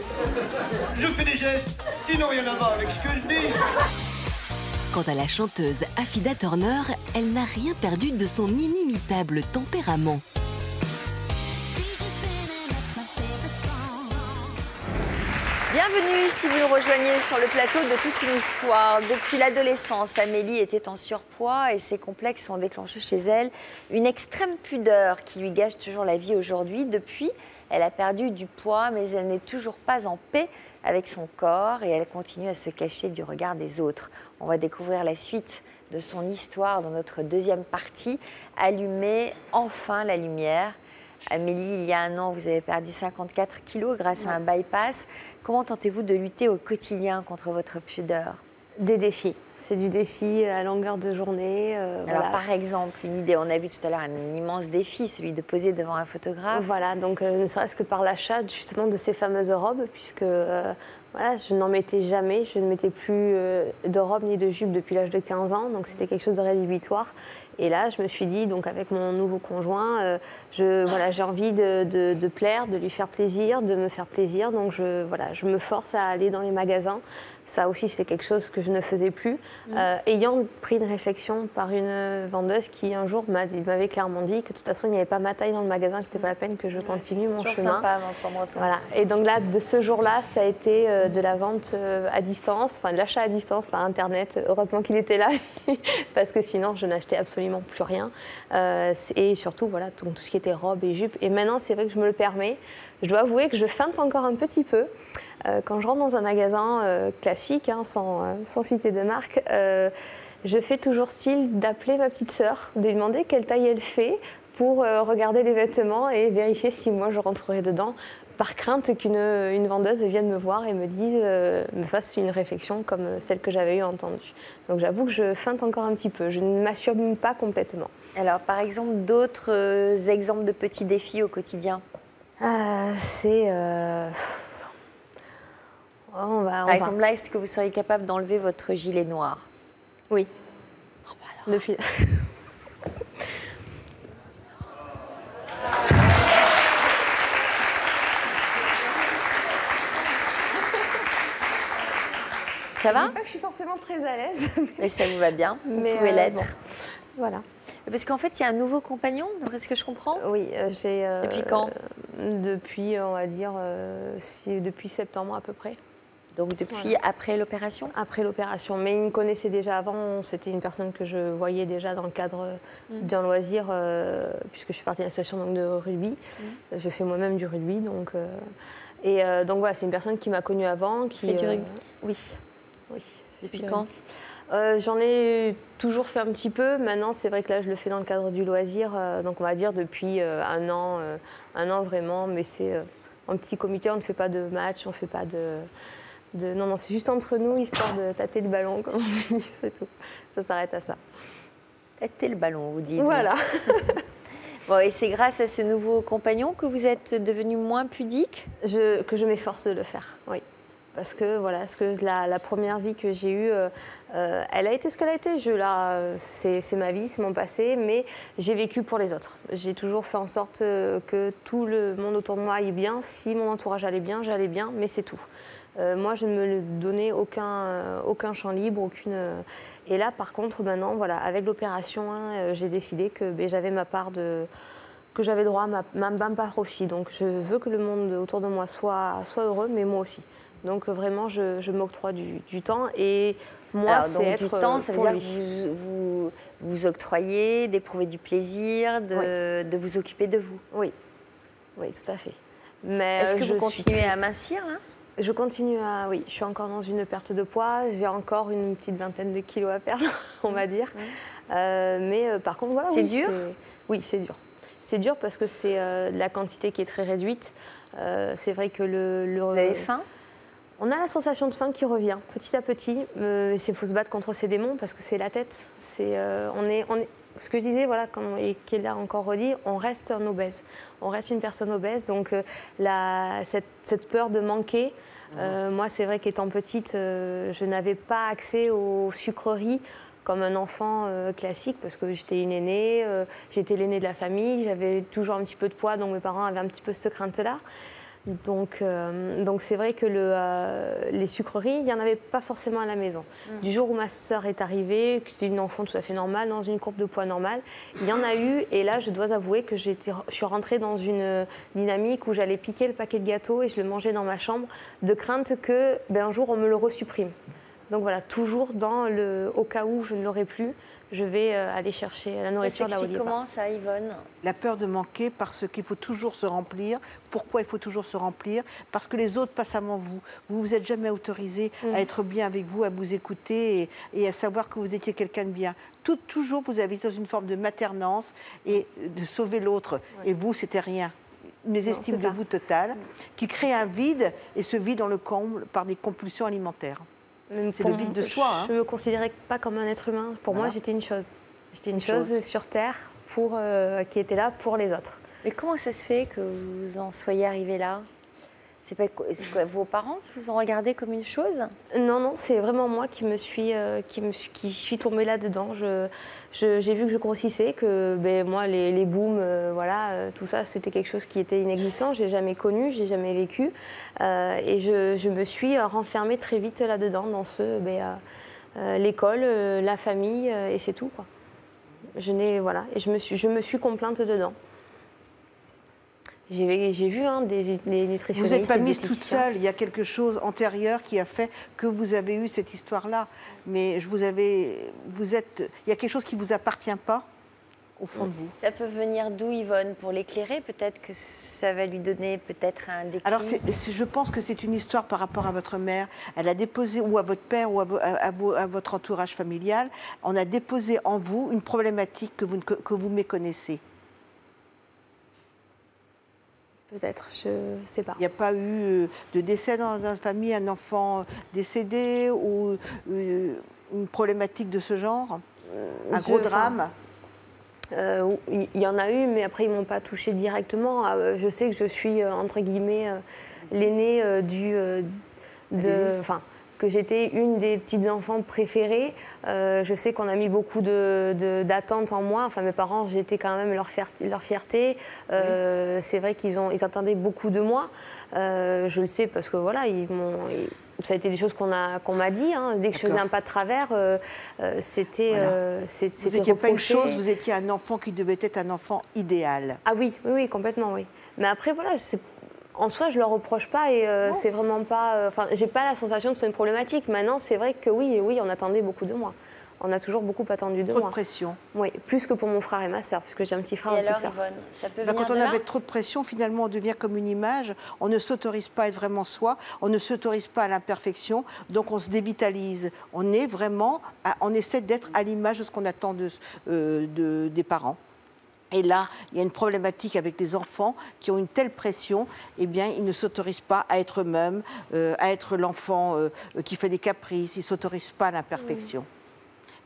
je fais des gestes qui n'ont rien à voir avec ce que je dis. Quant à la chanteuse Afida Turner, elle n'a rien perdu de son inimitable tempérament. Bienvenue si vous nous rejoignez sur le plateau de Toute une Histoire. Depuis l'adolescence, Amélie était en surpoids et ses complexes ont déclenché chez elle une extrême pudeur qui lui gâche toujours la vie aujourd'hui. Depuis, elle a perdu du poids mais elle n'est toujours pas en paix avec son corps et elle continue à se cacher du regard des autres. On va découvrir la suite de son histoire dans notre deuxième partie. Allumer enfin la lumière. Amélie, il y a un an, vous avez perdu cinquante-quatre kilos grâce à un bypass. Comment tentez-vous de lutter au quotidien contre votre pudeur? Des défis. C'est du défi à longueur de journée. Euh, Alors, voilà. Par exemple, une idée, on a vu tout à l'heure un immense défi, celui de poser devant un photographe. Voilà, donc euh, ne serait-ce que par l'achat justement de ces fameuses robes, puisque euh, voilà, je n'en mettais jamais, je ne mettais plus euh, de robe ni de jupe depuis l'âge de quinze ans, donc c'était quelque chose de rédhibitoire. Et là, je me suis dit, donc avec mon nouveau conjoint, euh, je, voilà, j'ai envie de, de, de plaire, de lui faire plaisir, de me faire plaisir, donc je, voilà, je me force à aller dans les magasins. Ça aussi, c'est quelque chose que je ne faisais plus. Mmh. Euh, ayant pris une réflexion par une vendeuse qui, un jour, m'avait clairement dit que de toute façon, il n'y avait pas ma taille dans le magasin, que ce n'était pas la peine que je continue mon chemin. C'est toujours sympa d'entendre ça. Voilà. Et donc là, de ce jour-là, ça a été euh, de la vente euh, à distance, enfin de l'achat à distance par Internet. Heureusement qu'il était là, parce que sinon, je n'achetais absolument plus rien. Euh, et surtout, voilà, tout, tout ce qui était robe et jupe. Et maintenant, c'est vrai que je me le permets. Je dois avouer que je feinte encore un petit peu. Euh, quand je rentre dans un magasin euh, classique, hein, sans, euh, sans citer de marque, euh, je fais toujours style d'appeler ma petite sœur, de lui demander quelle taille elle fait pour euh, regarder les vêtements et vérifier si moi je rentrerai dedans, par crainte qu'une une vendeuse vienne me voir et me, dise, euh, me fasse une réflexion comme celle que j'avais eu entendue. Donc j'avoue que je feinte encore un petit peu, je ne m'assume pas complètement. Alors par exemple, d'autres euh, exemples de petits défis au quotidien? euh, C'est... Euh... On va, on Par exemple, va. là, est-ce que vous seriez capable d'enlever votre gilet noir? Oui. Oh, bah alors. Depuis... Ça va? Je ne dis pas que je suis forcément très à l'aise. Mais... Et ça vous va bien, vous mais pouvez euh, l'être. Bon. Voilà. Parce qu'en fait, il y a un nouveau compagnon, d'après ce que je comprends. Oui, euh, j'ai... Euh, depuis quand? euh, Depuis, on va dire, euh, si, depuis septembre à peu près. Donc depuis, voilà. Après l'opération? Après l'opération, mais il me connaissait déjà avant. C'était une personne que je voyais déjà dans le cadre mmh. d'un loisir, euh, puisque je suis partie de l'association donc, de rugby. Mmh. Je fais moi-même du rugby, donc... Euh, et euh, donc voilà, c'est une personne qui m'a connue avant. Qui fait du rugby? euh, Oui. Oui. Depuis quand? euh, J'en ai toujours fait un petit peu. Maintenant, c'est vrai que là, je le fais dans le cadre du loisir. Euh, donc, on va dire depuis euh, un an, euh, un an vraiment. Mais c'est euh, un petit comité. On ne fait pas de match, on ne fait pas de, de... Non, non, c'est juste entre nous, histoire de tâter le ballon, comme on dit. C'est tout. Ça s'arrête à ça. Tâter le ballon, vous dites. Voilà. Bon, et c'est grâce à ce nouveau compagnon que vous êtes devenue moins pudique? je, Que je m'efforce de le faire, oui. Parce que voilà, parce que la, la première vie que j'ai eue, euh, elle a été ce qu'elle a été. C'est ma vie, c'est mon passé, mais j'ai vécu pour les autres. J'ai toujours fait en sorte que tout le monde autour de moi aille bien. Si mon entourage allait bien, j'allais bien, mais c'est tout. Euh, moi, je ne me donnais aucun, aucun champ libre, aucune... Et là, par contre, maintenant, voilà, avec l'opération, hein, j'ai décidé que ben, j'avais ma part de... que j'avais droit à ma, ma, ma part aussi. Donc, je veux que le monde autour de moi soit, soit heureux, mais moi aussi. Donc vraiment, je, je m'octroie du, du temps et moi, c'est être du temps, ça veut dire que vous, vous vous octroyez d'éprouver du plaisir, de, oui. de vous occuper de vous. Oui, oui, tout à fait. Mais est-ce que vous continuez suis... à mincir là? Je continue à, oui, je suis encore dans une perte de poids. J'ai encore une petite vingtaine de kilos à perdre, on va dire. Oui. Euh, mais euh, par contre, voilà. C'est oui, dur. Oui, c'est dur. C'est dur parce que c'est euh, la quantité qui est très réduite. Euh, c'est vrai que le, le. Vous avez faim? On a la sensation de faim qui revient petit à petit. Euh, il faut se battre contre ces démons parce que c'est la tête. C'est, euh, on est, on est, ce que je disais, voilà, comme, et qu'elle a encore redit, on reste un obèse. On reste une personne obèse. Donc euh, la, cette, cette peur de manquer, euh, mmh. moi c'est vrai qu'étant petite, euh, je n'avais pas accès aux sucreries comme un enfant euh, classique parce que j'étais une aînée, euh, j'étais l'aînée de la famille, j'avais toujours un petit peu de poids, donc mes parents avaient un petit peu cette crainte-là. Donc, euh, donc c'est vrai que le, euh, les sucreries, il n'y en avait pas forcément à la maison. Mmh. Du jour où ma sœur est arrivée, que c'était une enfant tout à fait normale, dans une courbe de poids normale, il y en a eu. Et là, je dois avouer que je suis rentrée dans une dynamique où j'allais piquer le paquet de gâteaux et je le mangeais dans ma chambre, de crainte que, ben, un jour, on me le resupprime. Donc voilà, toujours dans le au cas où je ne l'aurai plus, je vais euh, aller chercher la nourriture là où il y a. Comment ça, Yvonne? La peur de manquer parce qu'il faut toujours se remplir. Pourquoi il faut toujours se remplir? Parce que les autres passent avant vous. Vous ne vous êtes jamais autorisé mmh. à être bien avec vous, à vous écouter et, et à savoir que vous étiez quelqu'un de bien. Tout, toujours, vous avez été dans une forme de maternance et de sauver l'autre. Ouais. Et vous, c'était rien. Mes estimes de vous totales, qui créent un vide et ce vide, on le comble par des compulsions alimentaires. C'est le vide de soi. Hein. Je ne me considérais pas comme un être humain. Pour voilà. moi, j'étais une chose. J'étais une, une chose, chose sur Terre pour, euh, qui était là pour les autres. Mais comment ça se fait que vous en soyez arrivés là? C'est pas quoi, vos parents qui vous ont regardé comme une chose? Non, non, c'est vraiment moi qui me suis, euh, qui me suis, qui suis tombée là-dedans. Je, je, j'ai vu que je grossissais, que ben, moi, les, les booms, euh, voilà, euh, tout ça, c'était quelque chose qui était inexistant. Je n'ai jamais connu, je n'ai jamais vécu. Euh, et je, je me suis renfermée très vite là-dedans, dans ce, ben, euh, l'école, euh, la famille, euh, et c'est tout, quoi. Je n'ai, voilà, et je me suis, je me suis complainte dedans. J'ai vu hein, des, des nutritionnistes. Vous n'êtes pas mise toute seule. Il y a quelque chose antérieur qui a fait que vous avez eu cette histoire-là. Mais je vous avais, vous êtes, il y a quelque chose qui ne vous appartient pas au fond oui. de vous. Ça peut venir d'où, Yvonne? Pour l'éclairer, peut-être que ça va lui donner peut-être un déclic. Alors, c'est, c'est, je pense que c'est une histoire par rapport à votre mère. Elle a déposé, ou à votre père, ou à, vo, à, à, vo, à votre entourage familial. On a déposé en vous une problématique que vous, que, que vous méconnaissez. Peut-être, je ne sais pas. Il n'y a pas eu de décès dans la famille, un enfant décédé ou une problématique de ce genre? Un gros drame? Euh, il y en a eu, mais après, ils ne m'ont pas touchée directement. Je sais que je suis, entre guillemets, l'aînée du... de, enfin, que j'étais une des petites enfants préférées. Euh, je sais qu'on a mis beaucoup d'attentes en moi. Enfin, mes parents, j'étais quand même leur fierté. Leur fierté. Euh, oui. C'est vrai qu'ils ils attendaient beaucoup de moi. Euh, je le sais parce que voilà, ils m'ont... ça a été des choses qu'on a, qu'on m'a dit. Hein. Dès que je faisais un pas de travers, euh, euh, c'était voilà. euh, c'était Vous n'étiez pas une chose, vous étiez un enfant qui devait être un enfant idéal. Ah oui, oui, oui complètement, oui. Mais après, voilà, c'est... En soi, je ne leur reproche pas et euh, c'est vraiment pas... Enfin, euh, j'ai pas la sensation que c'est une problématique. Maintenant, c'est vrai que oui, oui, on attendait beaucoup de moi. On a toujours beaucoup attendu de trop moi. Trop de pression. Oui, plus que pour mon frère et ma sœur, parce que j'ai un petit frère et, et une petite sœur. Ben, quand on avait trop de pression, finalement, on devient comme une image. On ne s'autorise pas à être vraiment soi. On ne s'autorise pas à l'imperfection. Donc, on se dévitalise. On est vraiment... À, on essaie d'être à l'image de ce qu'on attend de, euh, de, des parents. Et là, il y a une problématique avec les enfants qui ont une telle pression, eh bien, ils ne s'autorisent pas à être eux-mêmes, euh, à être l'enfant euh, qui fait des caprices, ils ne s'autorisent pas à l'imperfection.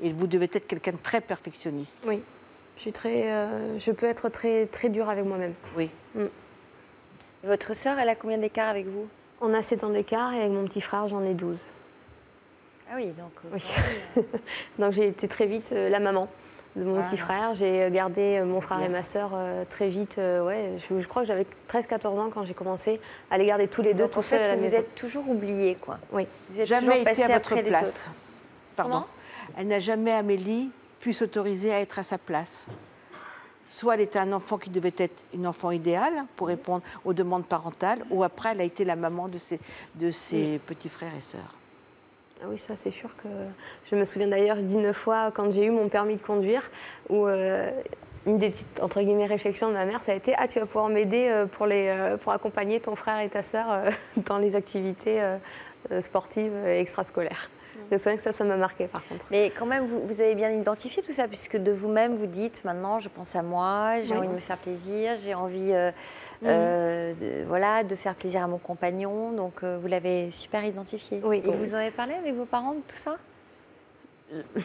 Oui. Et vous devez être quelqu'un de très perfectionniste. Oui, je, suis très, euh, je peux être très, très dure avec moi-même. Oui. Mm. Votre sœur, elle a combien d'écart avec vous? On a sept ans d'écart et avec mon petit frère, j'en ai douze. Ah oui, donc... Oui. Donc j'ai été très vite euh, la maman. De mon voilà. petit frère, j'ai gardé mon frère Bien. et ma sœur euh, très vite. Euh, ouais, je, je crois que j'avais treize à quatorze ans quand j'ai commencé à les garder tous les deux. Donc, tout en fait, à la vous maison. êtes toujours oubliée, quoi. Oui. Vous êtes jamais été à votre place. Pardon. Comment? Elle n'a jamais, Amélie, pu s'autoriser à être à sa place. Soit elle était un enfant qui devait être une enfant idéale pour répondre aux demandes parentales, ou après elle a été la maman de ses, de ses oui. petits frères et sœurs. Ah oui, ça c'est sûr que... Je me souviens d'ailleurs d'une fois, quand j'ai eu mon permis de conduire, où euh, une des petites, entre guillemets, réflexions de ma mère, ça a été « Ah, tu vas pouvoir m'aider pour, pour accompagner ton frère et ta sœur dans les activités sportives et extrascolaires. » Je me souviens que ça, ça m'a marqué par contre. Mais quand même, vous, vous avez bien identifié tout ça, puisque de vous-même, vous dites maintenant, je pense à moi, j'ai oui. envie de me faire plaisir, j'ai envie euh, oui. euh, de, voilà, de faire plaisir à mon compagnon. Donc euh, vous l'avez super identifié. Oui. Et oui. vous en avez parlé avec vos parents de tout ça?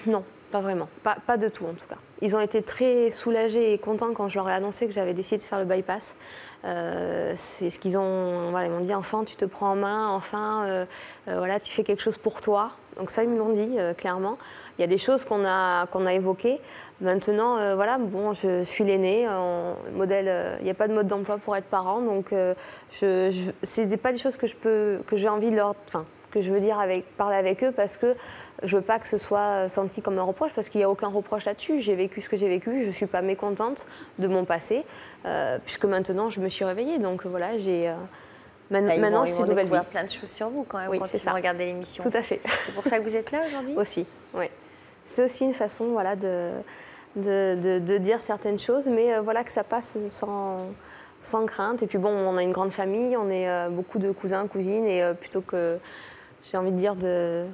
Non, pas vraiment. Pas, pas de tout en tout cas. Ils ont été très soulagés et contents quand je leur ai annoncé que j'avais décidé de faire le bypass. Euh, c'est ce qu'ils ont... Voilà, ils m'ont dit, enfin, tu te prends en main, enfin, euh, euh, voilà, tu fais quelque chose pour toi. Donc ça, ils me l'ont dit, euh, clairement. Il y a des choses qu'on a, qu'on a évoquées. Maintenant, euh, voilà, bon, je suis l'aînée. Euh, modèle, euh, il n'y a pas de mode d'emploi pour être parent. Donc, euh, je, je, ce n'est pas des choses que je peux, que j'ai envie de leur... Enfin, que je veux dire avec, parler avec eux parce que je veux pas que ce soit senti comme un reproche parce qu'il n'y a aucun reproche là-dessus. J'ai vécu ce que j'ai vécu, je ne suis pas mécontente de mon passé euh, puisque maintenant je me suis réveillée. Donc voilà, j'ai... Euh, man, bah, maintenant, c'est une nouvelle vie. Ils vont découvrir plein de choses sur vous quand même oui, quand ils vont regarder l'émission. Tout à fait. C'est pour ça que vous êtes là aujourd'hui ? Aussi, oui. C'est aussi une façon voilà, de, de, de, de dire certaines choses mais euh, voilà que ça passe sans... sans crainte. Et puis bon, on a une grande famille, on est euh, beaucoup de cousins, cousines et euh, plutôt que... J'ai envie de dire, de...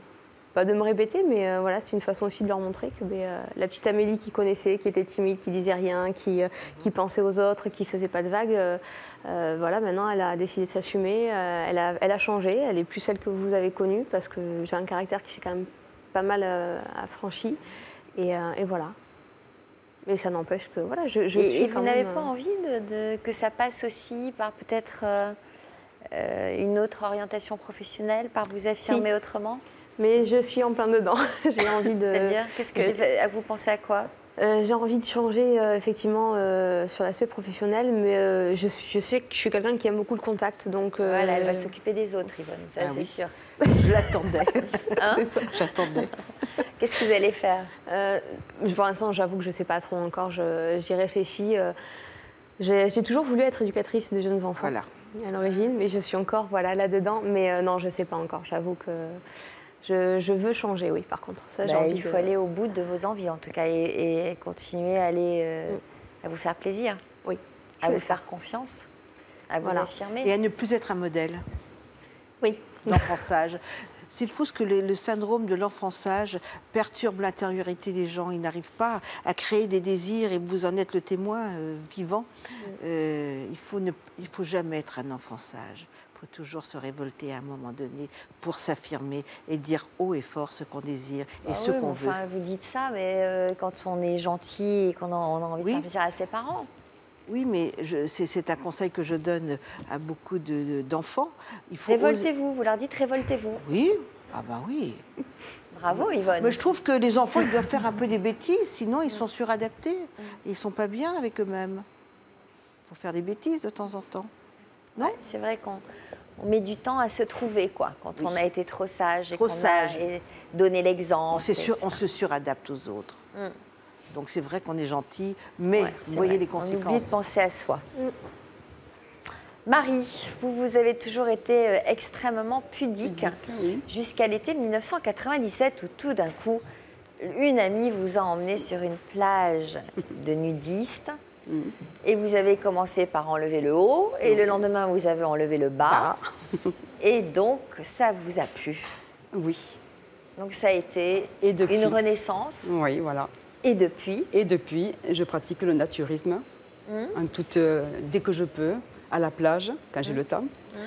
pas de me répéter, mais euh, voilà, c'est une façon aussi de leur montrer que mais, euh, la petite Amélie qui connaissait, qui était timide, qui disait rien, qui, euh, qui pensait aux autres, qui faisait pas de vagues, euh, euh, voilà, maintenant elle a décidé de s'assumer, euh, elle, a, elle a changé, elle est plus celle que vous avez connue parce que j'ai un caractère qui s'est quand même pas mal euh, affranchi et, euh, et voilà. Mais ça n'empêche que voilà, je, je et, suis. Et vous n'avez même... pas envie de, de, que ça passe aussi par peut-être. Euh... Euh, une autre orientation professionnelle par vous affirmer si. autrement? Mais je suis en plein dedans. J'ai envie de. C'est-à-dire, qu'est-ce que je... vous pensez à quoi? euh, J'ai envie de changer euh, effectivement euh, sur l'aspect professionnel, mais euh, je, je sais que je suis quelqu'un qui aime beaucoup le contact, donc. Euh... Voilà, elle va s'occuper des autres, Yvonne. Ça, ah, c'est oui. sûr. Je l'attendais. Hein? C'est ça. J'attendais. Qu'est-ce que vous allez faire? euh, Pour l'instant, j'avoue que je ne sais pas trop encore. J'y réfléchis. Euh, J'ai toujours voulu être éducatrice de jeunes enfants. Voilà. À l'origine, mais je suis encore voilà, là-dedans. Mais euh, non, je ne sais pas encore. J'avoue que je, je veux changer, oui, par contre. Ça, bah, il faut que... aller au bout de vos envies, en tout cas, et, et continuer à, aller, euh, oui. à vous faire plaisir. Oui. À vous faire confiance, à voilà. vous affirmer. Et à ne plus être un modèle. Oui. D'enfant sage. C'est fou ce que le, le syndrome de l'enfant sage perturbe l'intériorité des gens. Ils n'arrivent pas à créer des désirs et vous en êtes le témoin euh, vivant. Euh, il faut ne il faut jamais être un enfant sage. Il faut toujours se révolter à un moment donné pour s'affirmer et dire haut et fort ce qu'on désire et ah ce oui, qu'on veut. Enfin, vous dites ça, mais euh, quand on est gentil et qu'on a, on a envie oui. de faire plaisir à ses parents. Oui, mais c'est un conseil que je donne à beaucoup d'enfants. De, révoltez-vous, vous leur dites révoltez-vous. Oui, ah ben oui. Bravo Yvonne. Mais je trouve que les enfants, ils doivent faire un peu des bêtises, sinon ils sont suradaptés. Ils ne sont pas bien avec eux-mêmes. Il faut faire des bêtises de temps en temps. Non, ouais, c'est vrai qu'on on met du temps à se trouver, quoi, quand oui. on a été trop sage trop et qu'on sage. a donné l'exemple. On, sur, on se suradapte aux autres. Mm. Donc c'est vrai qu'on est gentil, mais ouais, vous voyez vrai. les conséquences. On oublie de penser à soi. Mm. Marie, vous, vous avez toujours été extrêmement pudique oui. jusqu'à l'été mille neuf cent quatre-vingt-dix-sept où tout d'un coup, une amie vous a emmené sur une plage de nudistes. Mmh. Et vous avez commencé par enlever le haut, et mmh. le lendemain, vous avez enlevé le bas. Ah. Et donc, ça vous a plu. Oui. Donc, ça a été et depuis, une renaissance. Oui, voilà. Et depuis Et depuis, je pratique le naturisme, mmh. en toute, euh, dès que je peux, à la plage, quand j'ai mmh. le temps, mmh.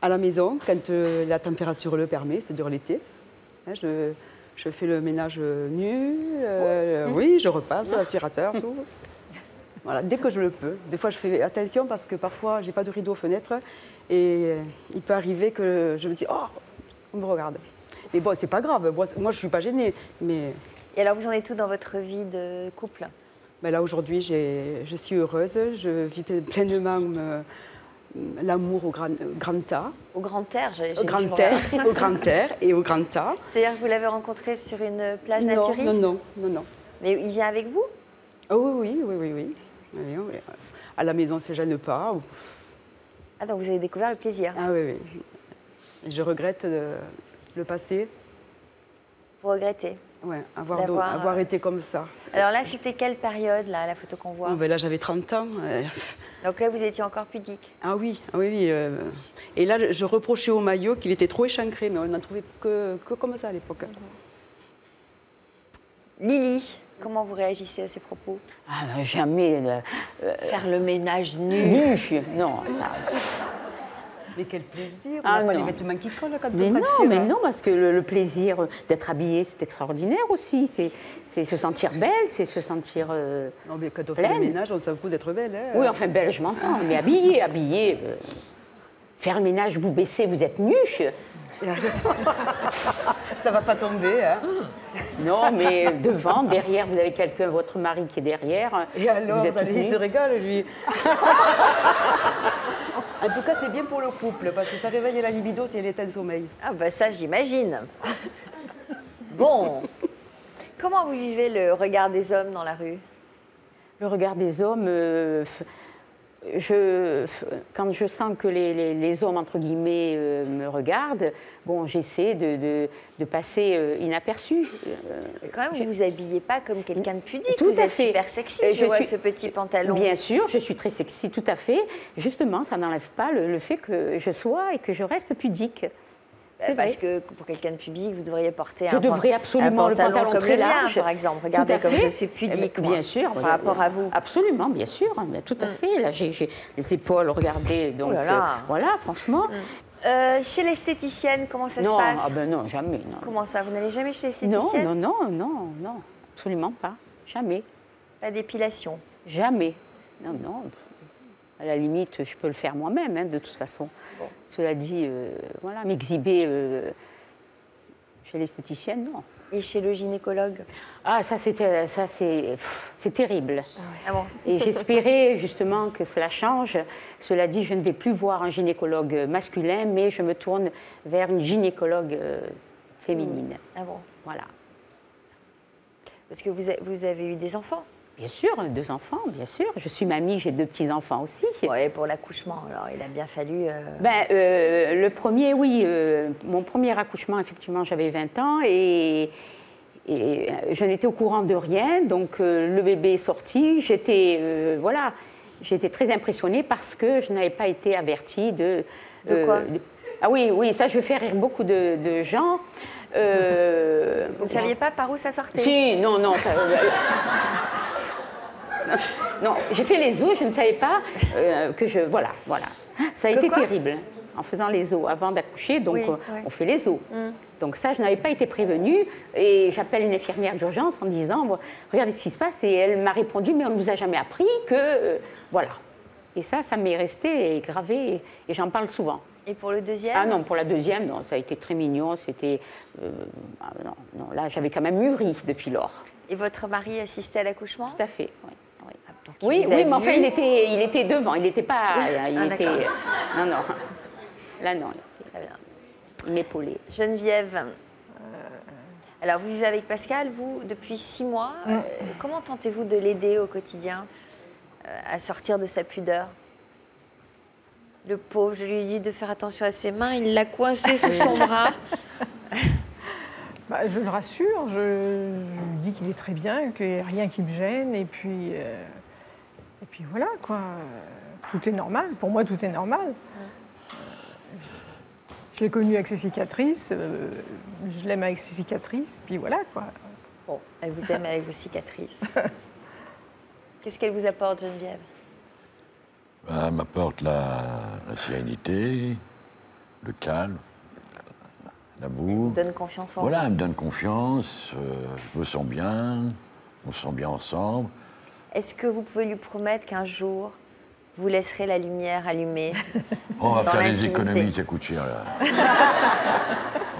à la maison, quand euh, la température le permet, c'est dur l'été. Hein, je, je fais le ménage nu, euh, oh. mmh. oui, je repasse, mmh. l'aspirateur, tout. Voilà, dès que je le peux. Des fois, je fais attention parce que parfois, je n'ai pas de rideau aux fenêtres et il peut arriver que je me dis « Oh, on me regarde ». Mais bon, c'est pas grave. Moi, je ne suis pas gênée. Mais... Et alors, vous en êtes où dans votre vie de couple? Ben là, aujourd'hui, je suis heureuse. Je vis pleinement me... l'amour au grand, grand tas. Au grand air, j'allais Au grand air, au grand air et au grand tas. C'est-à-dire que vous l'avez rencontré sur une plage non, naturiste? Non, non, non, non. Mais il vient avec vous? Oh, oui, oui, oui, oui. À la maison, on ne se gêne pas. Ah, donc vous avez découvert le plaisir. Ah oui, oui. Je regrette euh, le passé. Vous regrettez? Oui, avoir, avoir, euh... avoir été comme ça. Alors là, c'était quelle période, là, la photo qu'on voit? Oh, ben là, j'avais trente ans. Donc là, vous étiez encore pudique? Ah oui, ah, oui, oui. Euh... Et là, je reprochais au maillot qu'il était trop échancré, mais on n'en trouvait que, que comme ça à l'époque. Mmh. Lily, comment vous réagissez à ces propos? Ah, jamais. Le, euh, Faire le ménage nu. nu. Non, ça... Mais quel plaisir! Ah, on a pas les vêtements qui collent quand mais on non, masqué, mais là. non, parce que le, le plaisir d'être habillée, c'est extraordinaire aussi. C'est se sentir belle, c'est se sentir euh, Non, mais quand on pleine. fait le ménage, on s'en fout d'être belle. Hein. Oui, enfin, belle, je m'entends. Mais habillée, habillée... Euh, faire le ménage, vous baissez, vous êtes nue. Ça va pas tomber, hein? Non, mais devant, derrière, vous avez quelqu'un, votre mari qui est derrière. Et alors, vous êtes allez, il se régale, lui. En tout cas, c'est bien pour le couple, parce que ça réveille la libido si elle est en sommeil. Ah ben ça, j'imagine. Bon, comment vous vivez le regard des hommes dans la rue? Le regard des hommes... Euh, Je, quand je sens que les, les, les hommes, entre guillemets, euh, me regardent, bon, j'essaie de, de, de passer euh, inaperçu. Euh, quand même, vous ne vous habillez pas comme quelqu'un de pudique, tout vous êtes fait. super sexy, je, je vois suis... ce petit pantalon. Bien sûr, je suis très sexy, tout à fait. Justement, ça n'enlève pas le, le fait que je sois et que je reste pudique. C'est parce vrai. que pour quelqu'un de pudique, vous devriez porter je un, devrais absolument un pantalon, le pantalon très large, bien, par exemple. Regardez comme fait. je suis pudique, eh bien, bien sûr, par rapport à vous. Absolument, bien sûr, bien, tout à mm. fait. Là, j'ai les épaules, regardez, donc oh là là. Euh, voilà, franchement. Mm. Euh, chez l'esthéticienne, comment ça non, se passe? Ah ben non, jamais. Non. Comment ça? Vous n'allez jamais chez l'esthéticienne? Non, non, non, non, non, absolument pas, jamais. Pas d'épilation? Jamais. Non, non. À la limite, je peux le faire moi-même, hein, de toute façon. Bon. Cela dit, euh, voilà, m'exhiber euh, chez l'esthéticienne, non. Et chez le gynécologue? Ah, ça, c'était, ça, c'est, c'est terrible. Ah ouais. Ah bon. Et j'espérais justement que cela change. Cela dit, je ne vais plus voir un gynécologue masculin, mais je me tourne vers une gynécologue euh, féminine. Ah bon? Voilà. Parce que vous, a, vous avez eu des enfants? Bien sûr, deux enfants, bien sûr. Je suis mamie, j'ai deux petits-enfants aussi. Oui, pour l'accouchement, alors, il a bien fallu... Euh... Ben, euh, le premier, oui. Euh, mon premier accouchement, effectivement, j'avais vingt ans et, et je n'étais au courant de rien. Donc, euh, le bébé est sorti. J'étais euh, voilà, j'étais très impressionnée parce que je n'avais pas été avertie de... Euh, de quoi de... Ah oui, oui, ça, je vais faire rire beaucoup de, de gens. Euh... Vous ne saviez pas par où ça sortait? Si, non, non, ça... Non, j'ai fait les os, je ne savais pas euh, que je... Voilà, voilà. Ça a que été terrible, en faisant les os. Avant d'accoucher, donc oui, euh, ouais. on fait les os. Mm. Donc ça, je n'avais pas été prévenue. Et j'appelle une infirmière d'urgence en disant, regardez ce qui se passe. Et elle m'a répondu, mais on ne vous a jamais appris que... Euh, voilà. Et ça, ça m'est resté gravé et, et j'en parle souvent. Et pour le deuxième? Ah non, pour la deuxième, non, ça a été très mignon. C'était... Euh, ah, non, non, là, j'avais quand même mûri depuis lors. Et votre mari assistait à l'accouchement? Tout à fait, oui. Oui, oui, mais enfin, il était, il était devant, il n'était pas... Il ah, était, non, non. Là, non. M'épauler. Geneviève, euh... alors vous vivez avec Pascal, vous, depuis six mois. Mm. Euh, comment tentez-vous de l'aider au quotidien euh, à sortir de sa pudeur? Le pauvre, je lui ai dit de faire attention à ses mains, il l'a coincé sous son bras. Bah, je le rassure, je, je lui dis qu'il est très bien, qu'il n'y a rien qui me gêne, et puis, euh, et puis voilà, quoi. Tout est normal, pour moi tout est normal. Je l'ai connu avec ses cicatrices, euh, je l'aime avec ses cicatrices, puis voilà, quoi. Bon, elle vous aime avec vos cicatrices. Qu'est-ce qu'elle vous apporte, Geneviève? Elle m'apporte la, la sérénité, le calme, l'amour. Elle me donne confiance en vous. Voilà, elle me donne confiance, euh, je me sens bien, on se sent bien ensemble. Est-ce que vous pouvez lui promettre qu'un jour, vous laisserez la lumière allumée? On va faire les économies, ça coûte cher, là.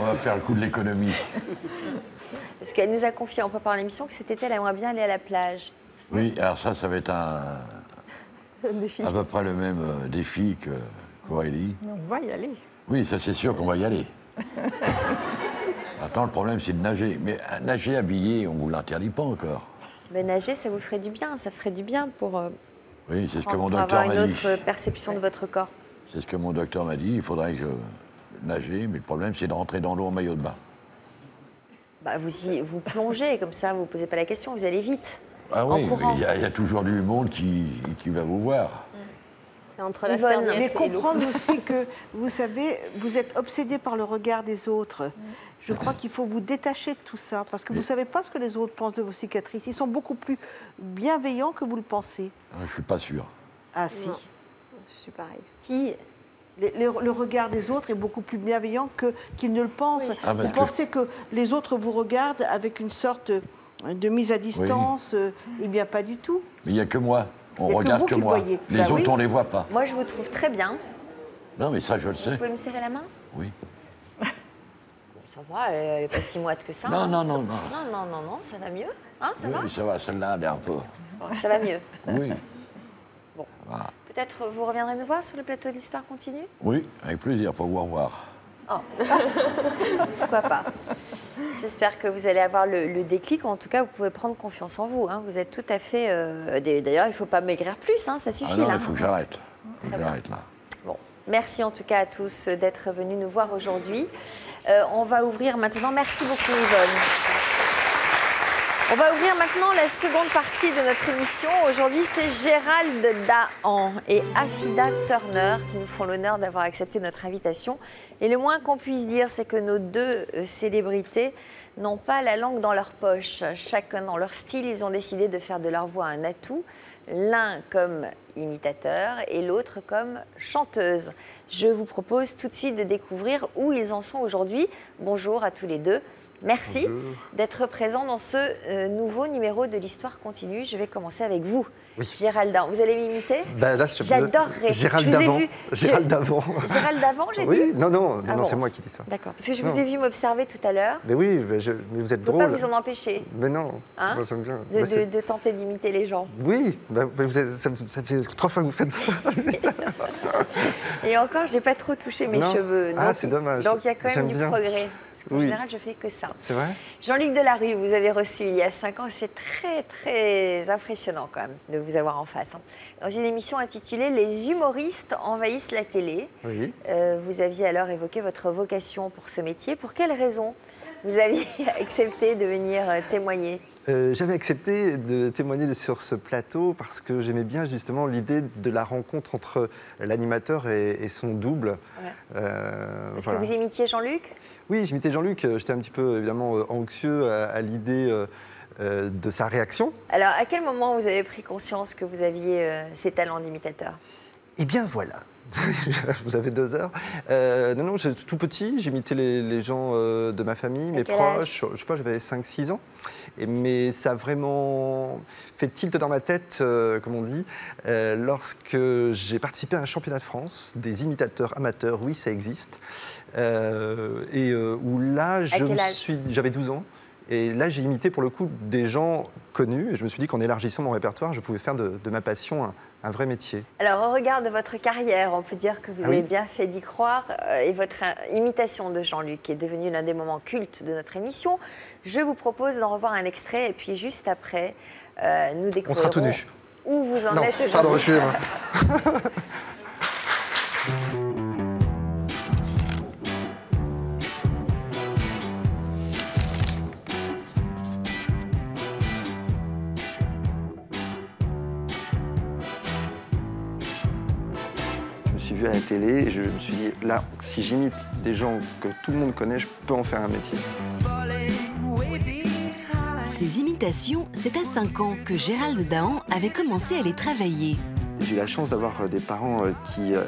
On va faire le coup de l'économie. Parce qu'elle nous a confié en préparant l'émission que cet été, elle aimerait bien aller à la plage. Oui, alors ça, ça va être un... Défi. À peu près le même défi qu'Aurélie. Mais on va y aller. Oui, ça c'est sûr qu'on va y aller. Maintenant, le problème, c'est de nager. Mais nager habillé, on ne vous l'interdit pas encore. Mais nager, ça vous ferait du bien. Ça ferait du bien pour, euh, oui, c'est ce que mon docteur avoir une autre perception de votre corps. C'est ce que mon docteur m'a dit. Il faudrait que je nage. Mais le problème, c'est de rentrer dans l'eau en maillot de bain. Bah, vous, y, vous plongez comme ça, vous ne posez pas la question. Vous allez vite. Ah oui, il y, y a toujours du monde qui, qui va vous voir. C'est entre la Yvonne, mais comprendre aussi que, vous savez, vous êtes obsédé par le regard des autres. Je crois qu'il faut vous détacher de tout ça, parce que mais... vous ne savez pas ce que les autres pensent de vos cicatrices. Ils sont beaucoup plus bienveillants que vous le pensez. Ah, je ne suis pas sûr. Ah si. Non. Je suis pareil. Qui... Le, le, le regard des autres est beaucoup plus bienveillant qu'ils qu ne le pensent. Oui, ah, vous pensez que... que les autres vous regardent avec une sorte... de mise à distance, oui. euh, eh bien pas du tout. Mais il n'y a que moi, on regarde que, que moi. Voyez. Les ben autres, oui. on ne les voit pas. Moi, je vous trouve très bien. Non, mais ça, je le sais. Vous pouvez me serrer la main? Oui. Ça va, elle n'est pas si moite que ça. Non, hein. non, non, non. Non, non, non, non, ça va mieux. Hein, ça oui, va? Oui, ça va, celle-là, elle est un peu... Bon, ça va mieux. Oui. Bon. Voilà. Peut-être vous reviendrez nous voir sur le plateau de l'Histoire continue? Oui, avec plaisir, pour vous revoir. Oh. Pourquoi pas? J'espère que vous allez avoir le, le déclic. En tout cas, vous pouvez prendre confiance en vous. Hein. Vous êtes tout à fait... Euh, d'ailleurs, il ne faut pas maigrir plus, hein, ça suffit. Ah non, là. Il faut que j'arrête. Il faut que j'arrête là. Bon. Merci en tout cas à tous d'être venus nous voir aujourd'hui. Euh, on va ouvrir maintenant... Merci beaucoup, Yvonne. On va ouvrir maintenant la seconde partie de notre émission. Aujourd'hui, c'est Gérald Dahan et Afida Turner qui nous font l'honneur d'avoir accepté notre invitation. Et le moins qu'on puisse dire, c'est que nos deux célébrités n'ont pas la langue dans leur poche. Chacun dans leur style, ils ont décidé de faire de leur voix un atout, l'un comme imitateur et l'autre comme chanteuse. Je vous propose tout de suite de découvrir où ils en sont aujourd'hui. Bonjour à tous les deux. Merci d'être présent dans ce nouveau numéro de l'Histoire continue. Je vais commencer avec vous, oui. Gérald Dahan. Vous allez m'imiter? Ben là, je... J'adorerais. Gérald Dahan. Gérald Dahan. Gérald Dahan, j'ai oui. dit. Non, non, ah non bon. C'est moi qui dis ça. D'accord. Parce que je non. vous ai vu m'observer tout à l'heure. Mais oui, mais, je... mais vous êtes drôle. Je ne peux pas vous en empêcher. Mais non. Hein? Moi, j'aime bien. De, de, de tenter d'imiter les gens. Oui. Ben, vous avez... ça, ça fait trois fois que vous faites ça. Et encore, je n'ai pas trop touché mes non. cheveux. Donc, ah, c'est dommage. Donc il y a quand même du bien. progrès. Parce qu'en oui. général, je fais que ça. C'est vrai. Jean-Luc Delarue, vous avez reçu il y a cinq ans. C'est très, très impressionnant quand même de vous avoir en face. Hein. Dans une émission intitulée « Les humoristes envahissent la télé oui. », euh, vous aviez alors évoqué votre vocation pour ce métier. Pour quelles raisons vous aviez accepté de venir témoigner? Euh, J'avais accepté de témoigner sur ce plateau parce que j'aimais bien justement l'idée de la rencontre entre l'animateur et, et son double. Ouais. Euh, parce voilà. que vous imitiez Jean-Luc? Oui, j'imitais Jean-Luc. J'étais un petit peu évidemment anxieux à, à l'idée euh, de sa réaction. Alors, à quel moment vous avez pris conscience que vous aviez euh, ces talents d'imitateur? Eh bien, voilà. Vous avez deux heures. Euh, non, non, j'étais tout petit, j'imitais les, les gens euh, de ma famille, mes proches. Je, je sais pas, j'avais cinq six ans. Et, mais ça a vraiment fait tilt dans ma tête, euh, comme on dit, euh, lorsque j'ai participé à un championnat de France des imitateurs amateurs, oui, ça existe. Euh, et euh, où là, j'avais douze ans. Et là, j'ai imité pour le coup des gens connus. Et je me suis dit qu'en élargissant mon répertoire, je pouvais faire de, de ma passion un, un vrai métier. Alors, au regard de votre carrière, on peut dire que vous ah avez oui. bien fait d'y croire. Euh, et votre imitation de Jean-Luc est devenue l'un des moments cultes de notre émission. Je vous propose d'en revoir un extrait. Et puis, juste après, euh, nous découvrirons on sera tout nu. Où vous en non, êtes aujourd'hui. Pardon, excusez-moi. À la télé, et je me suis dit, là, si j'imite des gens que tout le monde connaît, je peux en faire un métier. Ces imitations, c'est à cinq ans que Gérald Dahan avait commencé à les travailler. J'ai eu la chance d'avoir des parents qui, euh,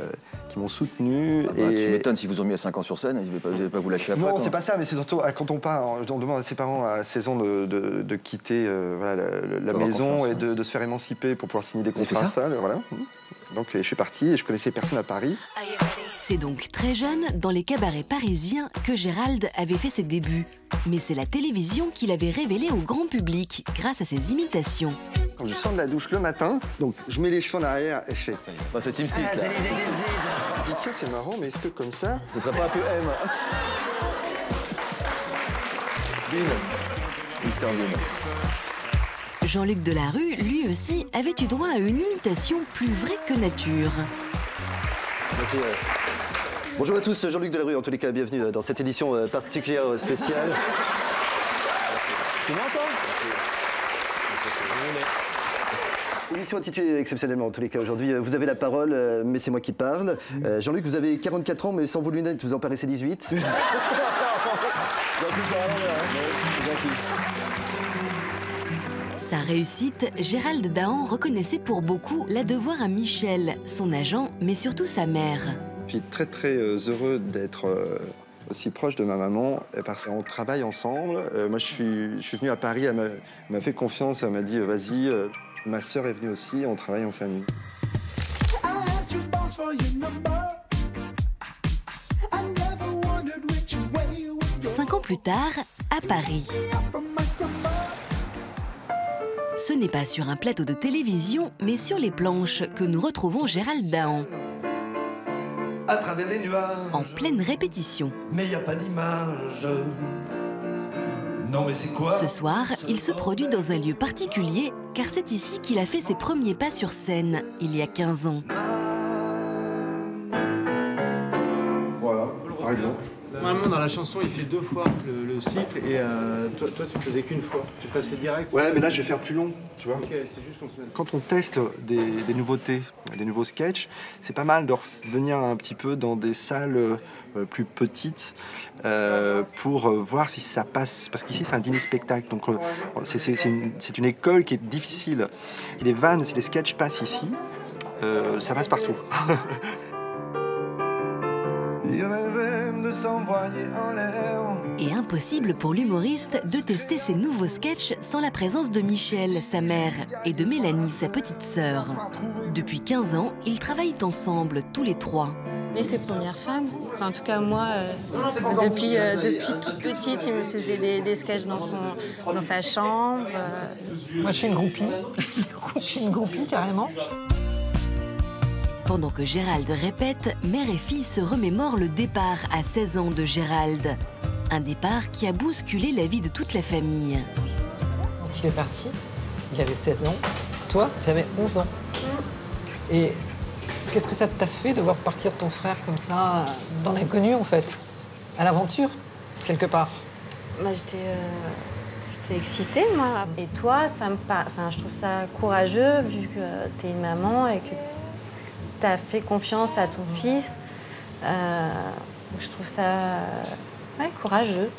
qui m'ont soutenu. Ah bah, et... Tu m'étonnes, s'ils vous ont mis à cinq ans sur scène, ils ne devaient pas vous lâcher après. Non, c'est pas ça, mais c'est surtout quand on part, on demande à ses parents à seize ans de, de, de quitter euh, voilà, la, la maison et de, de se faire émanciper pour pouvoir signer des contrats sales. Voilà. Donc je suis parti et je connaissais personne à Paris. C'est donc très jeune, dans les cabarets parisiens, que Gérald avait fait ses débuts. Mais c'est la télévision qui l'avait révélé au grand public grâce à ses imitations. Quand je sors de la douche le matin, donc je mets les cheveux en arrière et je fais... Bah, c'est Team Seat, là. Je dis, tiens, c'est marrant, mais est-ce que comme ça... Ce serait pas un peu M. Bim. Mister Bim. Jean-Luc Delarue, lui aussi, avait eu droit à une imitation plus vraie que nature. Merci. Bonjour à tous, Jean-Luc Delarue, en tous les cas, bienvenue dans cette édition particulière spéciale. Tu m'entends ? Émission intitulée exceptionnellement, en tous les cas, aujourd'hui. Vous avez la parole, mais c'est moi qui parle. Euh, Jean-Luc, vous avez quarante-quatre ans, mais sans vos lunettes, vous en paraissez dix-huit. Sa réussite, Gérald Dahan reconnaissait pour beaucoup la devoir à Michel, son agent, mais surtout sa mère. Je suis très très heureux d'être aussi proche de ma maman parce qu'on travaille ensemble. Moi je suis, je suis venu à Paris, elle m'a fait confiance, elle m'a dit vas-y. Ma sœur est venue aussi, on travaille en famille. Cinq ans plus tard, à Paris. Ce n'est pas sur un plateau de télévision, mais sur les planches que nous retrouvons Gérald Dahan. À travers les nuages. En pleine répétition. Mais il n'y a pas d'image. Non mais c'est quoi? Ce soir, il se produit dans un lieu particulier, car c'est ici qu'il a fait ses premiers pas sur scène, il y a quinze ans. Voilà, par exemple. Normalement, dans la chanson, il fait deux fois le, le cycle et euh, toi, toi, tu faisais qu'une fois. Tu passais direct. Ouais, mais là, je vais faire plus long, tu vois. Okay, c'est juste qu'on se met... Quand on teste des, des nouveautés, des nouveaux sketchs, c'est pas mal de revenir un petit peu dans des salles euh, plus petites euh, pour euh, voir si ça passe. Parce qu'ici, c'est un dîner-spectacle, donc euh, c'est une, une école qui est difficile. Si les vannes, si les sketchs passent ici, euh, ça passe partout. Et impossible pour l'humoriste de tester ses nouveaux sketchs sans la présence de Michel, sa mère, et de Mélanie, sa petite sœur. Depuis quinze ans, ils travaillent ensemble, tous les trois. Et ses premières fans, enfin, en tout cas moi, euh, depuis, euh, depuis toute petite, il me faisait des, des sketchs dans, son, dans sa chambre. Euh... Moi je suis une groupie, je suis une groupie carrément. Pendant que Gérald répète, mère et fille se remémorent le départ à seize ans de Gérald. Un départ qui a bousculé la vie de toute la famille. Quand il est parti, il avait seize ans. Toi, tu avais onze ans. Et qu'est-ce que ça t'a fait de voir partir ton frère comme ça, dans l'inconnu en fait, à l'aventure, quelque part? Bah, j'étais... Euh... excitée, moi. Et toi, ça me par... enfin, je trouve ça courageux, vu que t'es une maman et que t'as fait confiance à ton fils. Euh... Je trouve ça... Ouais, courageux.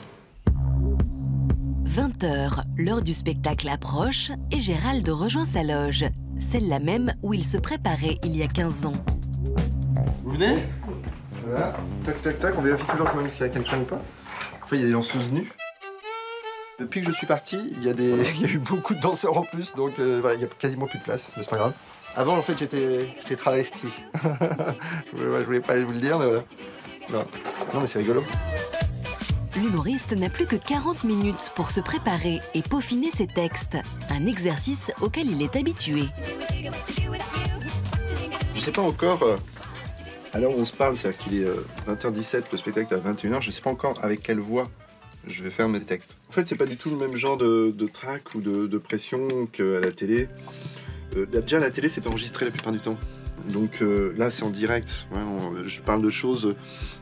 vingt heures, l'heure du spectacle approche et Gérald rejoint sa loge, celle-là même où il se préparait il y a quinze ans. Vous venez? Voilà. Tac, tac, tac. On vérifie toujours quand même s'il y a quelqu'un ou pas. Enfin, il y a des danseuses nues. Depuis que je suis parti, il y a des... il y a eu beaucoup de danseurs en plus, donc euh, voilà, il y a quasiment plus de place, mais c'est pas grave. Avant, en fait, j'étais travesti. Je voulais pas vous le dire, mais voilà. Non, non mais c'est rigolo. l'humoriste n'a plus que quarante minutes pour se préparer et peaufiner ses textes, un exercice auquel il est habitué. Je ne sais pas encore, euh, à l'heure où on se parle, c'est-à-dire qu'il est euh, vingt heures dix-sept, le spectacle à vingt et une heures, je ne sais pas encore avec quelle voix je vais faire mes textes. En fait, c'est pas du tout le même genre de, de trac ou de, de pression qu'à la télé. Euh, déjà, à la télé, c'est enregistré la plupart du temps. Donc euh, là, c'est en direct. Ouais, on, je parle de choses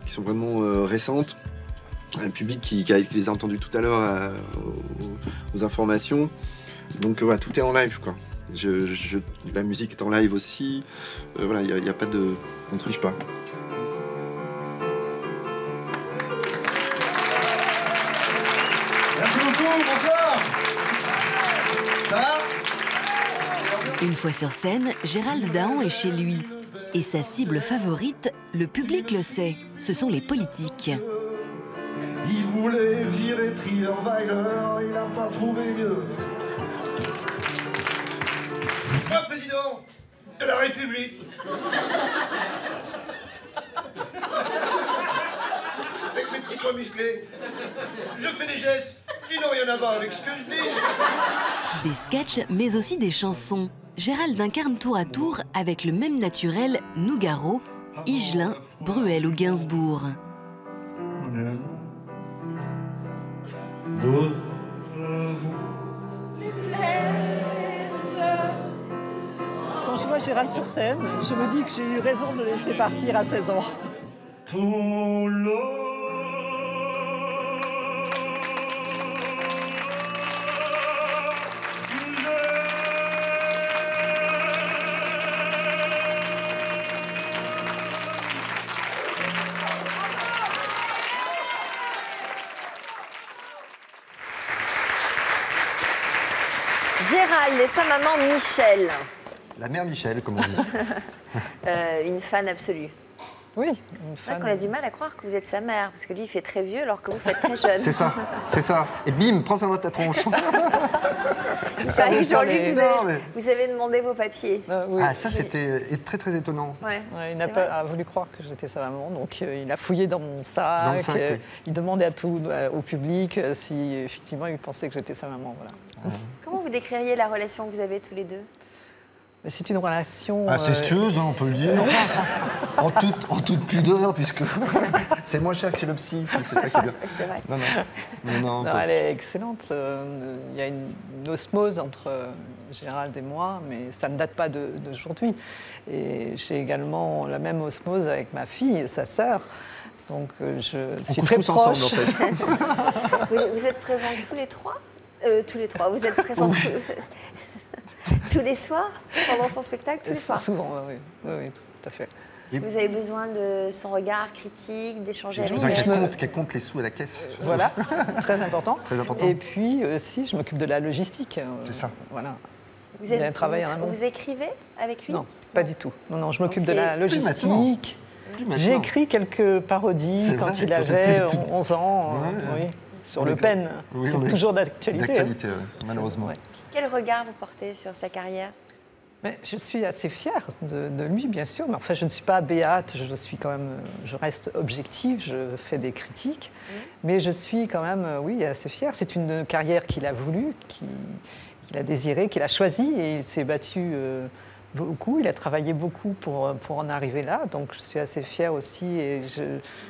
qui sont vraiment euh, récentes. Un public qui, qui les a entendus tout à l'heure aux, aux informations. Donc voilà, tout est en live, quoi. Je, je, la musique est en live aussi. Euh, voilà, il n'y a, a pas de... On ne triche pas. Merci beaucoup, bonsoir. Ça va? Une fois sur scène, Gérald Dahan est chez lui. Et sa cible favorite, le public le sait, ce sont les politiques. Il voulait virer Trierweiler, il n'a pas trouvé mieux. Moi, président de la République. Avec mes petits poings musclés, je fais des gestes qui n'ont rien à voir avec ce que je dis. Des sketchs, mais aussi des chansons. Gérald incarne tour à tour, avec le même naturel, Nougaro, Higelin, Bruel ou Gainsbourg. Mmh. Beaux les plaises. Quand je vois Gérald sur scène, je me dis que j'ai eu raison de le laisser partir à seize ans. Ton lot. Gérald et sa maman Michel. La mère Michel, comme on dit. euh, une fan absolue. Oui, une fan. C'est vrai qu'on a du mal à croire que vous êtes sa mère, parce que lui, il fait très vieux alors que vous faites très jeune. C'est ça, c'est ça. Et bim, prends ça dans ta tronche. Il paraît que Jean-Luc, vous avez demandé vos papiers. Euh, oui. Ah, ça, c'était très, très étonnant. Ouais. Ouais, il n'a pas a voulu croire que j'étais sa maman, donc euh, il a fouillé dans mon sac. Dans le sac euh, oui. Il demandait à tout, euh, au public euh, si, effectivement, il pensait que j'étais sa maman, voilà. Comment vous décririez la relation que vous avez tous les deux? C'est une relation... Incestueuse, euh... hein, on peut le dire. en, toute, en toute pudeur, puisque c'est moins cher que chez le psy, c'est ça qui est bien. C'est vrai. Non, non. non, non elle est excellente. Il y a une, une osmose entre Gérald et moi, mais ça ne date pas d'aujourd'hui. Et j'ai également la même osmose avec ma fille, et sa sœur. Donc je on suis très tous proche. Ensemble, en fait. vous, vous êtes présents tous les trois? Euh, tous les trois, vous êtes présents oui. tous les soirs pendant son spectacle, tous les soirs. Souvent, oui, oui, oui, tout à fait. Si vous avez besoin de son regard critique, d'échanger avec lui. Qu'elle compte, qu'elle compte les sous à la caisse. Euh, voilà, très important. Très important. Et puis aussi, je m'occupe de la logistique. C'est ça. Voilà. Vous, avez, vous, vous écrivez avec lui? Non, pas du tout. Non, non, je m'occupe de la logistique. J'ai écrit quelques parodies quand il avait onze ans. Ouais. Euh, oui. Sur Le Pen, oui, c'est toujours d'actualité. D'actualité, hein. Malheureusement. Ouais. Quel regard vous portez sur sa carrière? Mais je suis assez fière de, de lui, bien sûr, mais enfin, je ne suis pas béate, je, suis quand même, je reste objective, je fais des critiques, mmh. mais je suis quand même, oui, assez fière. C'est une carrière qu'il a voulu, qu'il qu'il a désirée, qu'il a choisie, et il s'est battu euh, beaucoup, il a travaillé beaucoup pour, pour en arriver là, donc je suis assez fière aussi, et je,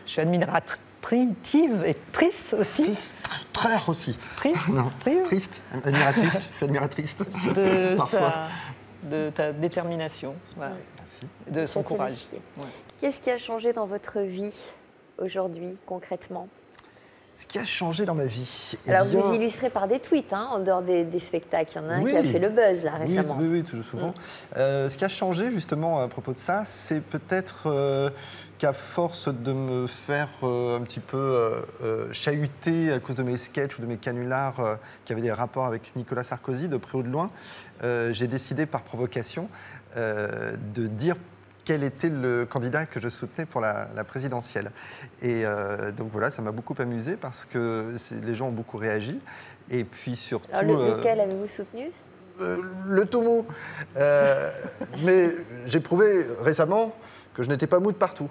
je suis admiratrice. Tritive et triste aussi. Triste, très aussi. Triste, non. Triste, admiratrice, je suis admiratrice. De parfois. Sa, de ta détermination, voilà. Merci. De son courage. Ouais. Qu'est-ce qui a changé dans votre vie aujourd'hui, concrètement? Ce qui a changé dans ma vie. Alors, eh bien... vous illustrez par des tweets, hein, en dehors des, des spectacles. Il y en a oui. un qui a fait le buzz, là, récemment. Oui, oui, oui tout souvent. Mm. Euh, ce qui a changé, justement, à propos de ça, c'est peut-être euh, qu'à force de me faire euh, un petit peu euh, chahuter à cause de mes sketchs ou de mes canulars euh, qui avaient des rapports avec Nicolas Sarkozy, de près ou de loin, euh, j'ai décidé, par provocation, euh, de dire... quel était le candidat que je soutenais pour la, la présidentielle. Et euh, donc voilà, ça m'a beaucoup amusé parce que les gens ont beaucoup réagi. Et puis surtout... Alors le, lequel euh, avez-vous soutenu? euh, Le Tomo. Euh, mais j'ai prouvé récemment que je n'étais pas mou de partout.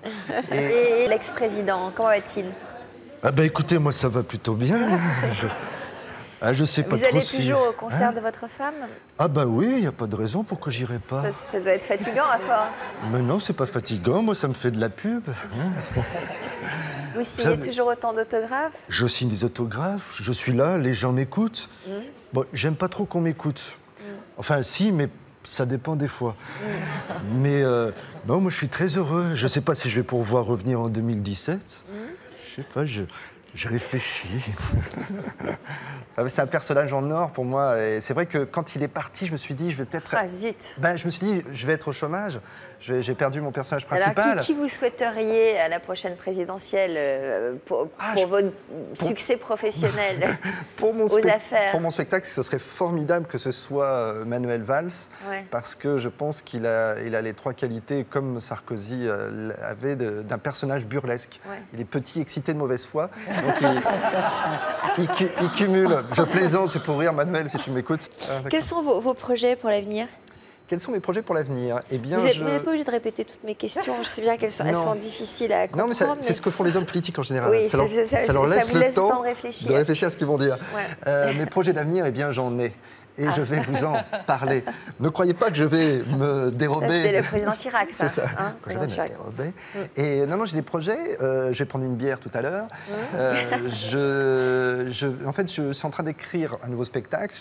Et, et l'ex-président, comment va-t-il? Ah ben écoutez, moi ça va plutôt bien. Je... Ah, je sais pas trop si... Vous allez toujours au concert hein de votre femme? Ah bah oui, il n'y a pas de raison pourquoi j'irai pas. Ça, ça doit être fatigant à force. Mais non, c'est pas fatigant, moi ça me fait de la pub. Vous signez ça... toujours autant d'autographes? Je signe des autographes, je suis là, les gens m'écoutent. Mmh. Bon, j'aime pas trop qu'on m'écoute. Mmh. Enfin si, mais ça dépend des fois. Mmh. Mais euh, non, moi je suis très heureux. Je sais pas si je vais pouvoir revenir en deux mille dix-sept. Mmh. Je sais pas, je... Je réfléchis. C'est un personnage en or pour moi. C'est vrai que quand il est parti, je me suis dit, je vais peut-être... Ah zut ben, je me suis dit, je vais être au chômage. J'ai perdu mon personnage principal. Alors, qui, qui vous souhaiteriez à la prochaine présidentielle pour, ah, pour je... votre pour... succès professionnel pour mon aux affaires? Pour mon spectacle, ce serait formidable que ce soit Manuel Valls, ouais. Parce que je pense qu'il a, il a les trois qualités, comme Sarkozy avait, d'un personnage burlesque. Ouais. Il est petit, excité, de mauvaise foi. Donc il, il, il, il cumule. Je plaisante, c'est pour rire, Manuel, si tu m'écoutes. Ah, quels sont vos, vos projets pour l'avenir? Quels sont mes projets pour l'avenir? Eh bien, vous n'êtes je... pas obligé de répéter toutes mes questions. Je sais bien qu'elles sont, elles sont difficiles à comprendre. Non, mais, mais... c'est ce que font les hommes politiques en général. Oui, ça, leur, ça, ça, ça leur laisse, ça le, laisse temps le temps de réfléchir, de réfléchir à ce qu'ils vont dire. Ouais. Euh, mes projets d'avenir, eh bien, j'en ai. Et ah. je vais vous en parler. Ne croyez pas que je vais me dérober. C'était le président Chirac, ça. C'est ça. Hein, je vais me dérober. Mm. Et non, non, j'ai des projets. Euh, je vais prendre une bière tout à l'heure. Mm. Euh, je, je, en fait, je suis en train d'écrire un nouveau spectacle,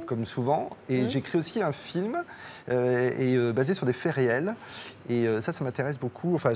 mm. comme souvent. Et mm. j'écris aussi un film euh, et, euh, basé sur des faits réels. Et euh, ça, ça m'intéresse beaucoup. Enfin,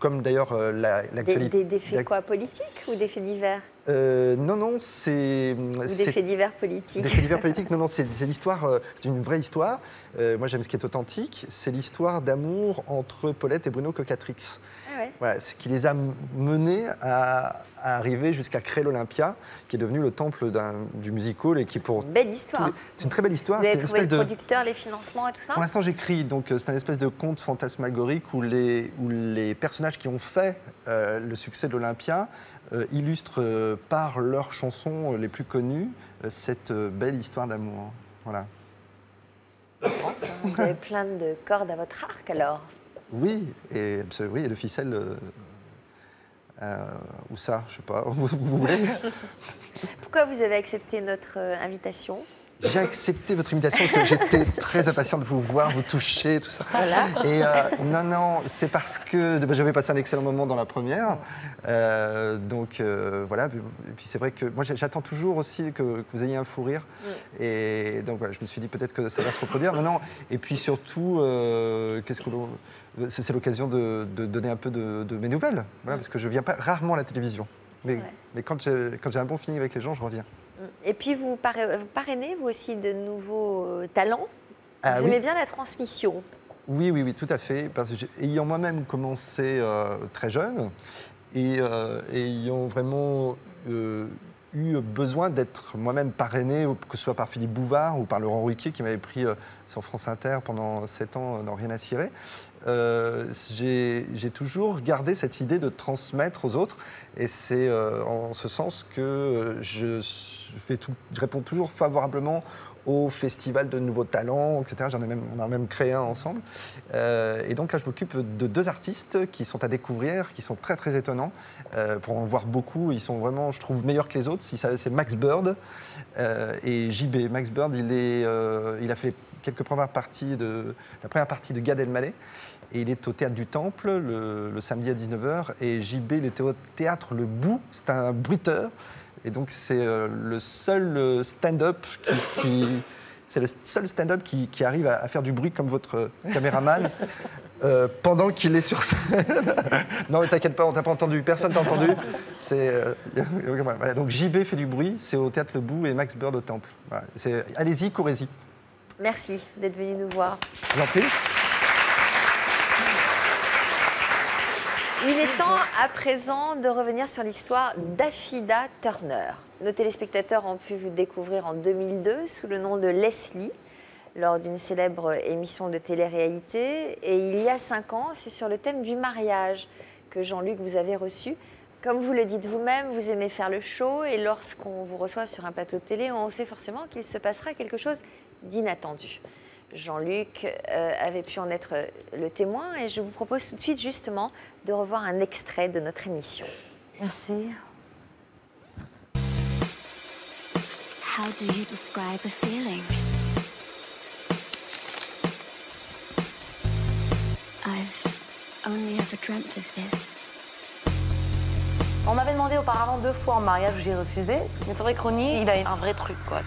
comme d'ailleurs euh, l'actualité. Des, des, des faits quoi, politiques ou des faits divers? Euh, non, non, c'est... Ou des faits divers politiques. Des faits divers politiques, non, non, c'est l'histoire, euh, c'est une vraie histoire. Euh, moi, j'aime ce qui est authentique. C'est l'histoire d'amour entre Paulette et Bruno Coquatrix. Ah ouais. Voilà, ce qui les a menés à, à arriver jusqu'à créer l'Olympia, qui est devenu le temple du musical. Et qui pour... C'est une belle histoire. Les... C'est une très belle histoire. Vous avez trouvé le producteur, de... les financements et tout ça? Pour l'instant, j'écris, donc c'est un espèce de conte fantasmagorique où les, où les personnages qui ont fait euh, le succès de l'Olympia Euh, illustrent euh, par leurs chansons euh, les plus connues euh, cette euh, belle histoire d'amour. Voilà. Vous avez plein de cordes à votre arc, alors? Oui, et, oui, et de ficelles... Euh, euh, ou ça, je sais pas, vous voulez? Pourquoi vous avez accepté notre invitation? J'ai accepté votre invitation parce que j'étais très impatient de vous voir, vous toucher, tout ça. Voilà. Et euh, non, non, c'est parce que j'avais passé un excellent moment dans la première. Euh, donc euh, voilà, et puis c'est vrai que moi j'attends toujours aussi que, que vous ayez un fou rire. Oui. Et donc voilà, je me suis dit peut-être que ça va se reproduire. Non, non, et puis surtout, euh, qu'est-ce que c'est l'occasion de, de donner un peu de, de mes nouvelles. Voilà, parce que je viens pas, rarement à la télévision. Mais, mais quand j'ai un bon feeling avec les gens, je reviens. Et puis, vous parrainez, vous aussi, de nouveaux talents. Ah, vous oui. aimez bien la transmission. Oui, oui, oui, tout à fait. Parce que, ayant moi-même commencé euh, très jeune et euh, ayant vraiment euh, eu besoin d'être moi-même parrainé, que ce soit par Philippe Bouvard ou par Laurent Ruquier, qui m'avait pris euh, sur France Inter pendant sept ans dans Rien à cirer, euh, j'ai toujours gardé cette idée de transmettre aux autres. Et c'est euh, en ce sens que je suis... Je, fais tout, je réponds toujours favorablement au festival de nouveaux talents, et cetera. J'en ai même, on en a même créé un ensemble. Euh, et donc là, je m'occupe de deux artistes qui sont à découvrir, qui sont très, très étonnants. Euh, pour en voir beaucoup, ils sont vraiment, je trouve, meilleurs que les autres. C'est Max Bird euh, et J B. Max Bird, il, est, euh, il a fait quelques premières parties de, la première partie de Gad Elmaleh. Et il est au Théâtre du Temple le, le samedi à dix-neuf heures. Et J B, il était au Théâtre Le Bou. C'est un bruiteur. Et donc, c'est euh, le seul stand-up qui, qui c'est le seul stand-up qui, qui arrive à, à faire du bruit comme votre caméraman euh, pendant qu'il est sur scène. Non, mais t'inquiète pas, on t'a pas entendu, personne t'a entendu. C'est euh, voilà. Donc J B fait du bruit, c'est au Théâtre Le Bou et Max Bird au Temple. Voilà. Allez-y, courez-y. Merci d'être venu nous voir. J'en prie. Il est temps à présent de revenir sur l'histoire d'Afida Turner. Nos téléspectateurs ont pu vous découvrir en deux mille deux sous le nom de Leslie lors d'une célèbre émission de télé-réalité. Et il y a cinq ans, c'est sur le thème du mariage que Jean-Luc vous avez reçu. Comme vous le dites vous-même, vous aimez faire le show et lorsqu'on vous reçoit sur un plateau de télé, on sait forcément qu'il se passera quelque chose d'inattendu. Jean-Luc euh, avait pu en être le témoin et je vous propose tout de suite justement de revoir un extrait de notre émission. Merci. How do you describe a feeling? I've only ever dreamt of this. On m'avait demandé auparavant deux fois en mariage, j'ai refusé. Mais c'est vrai que Ronnie, il a un vrai truc, quoi.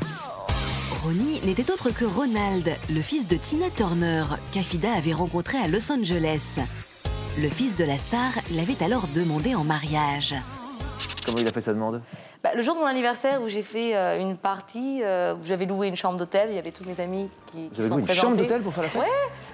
Ronnie n'était autre que Ronald, le fils de Tina Turner, qu'Afida avait rencontré à Los Angeles. Le fils de la star l'avait alors demandé en mariage. Comment il a fait sa demande? Bah, le jour de mon anniversaire où j'ai fait euh, une partie, euh, où j'avais loué une chambre d'hôtel, il y avait tous mes amis qui, qui sont présentés. Une chambre d'hôtel pour faire la fête? Ouais,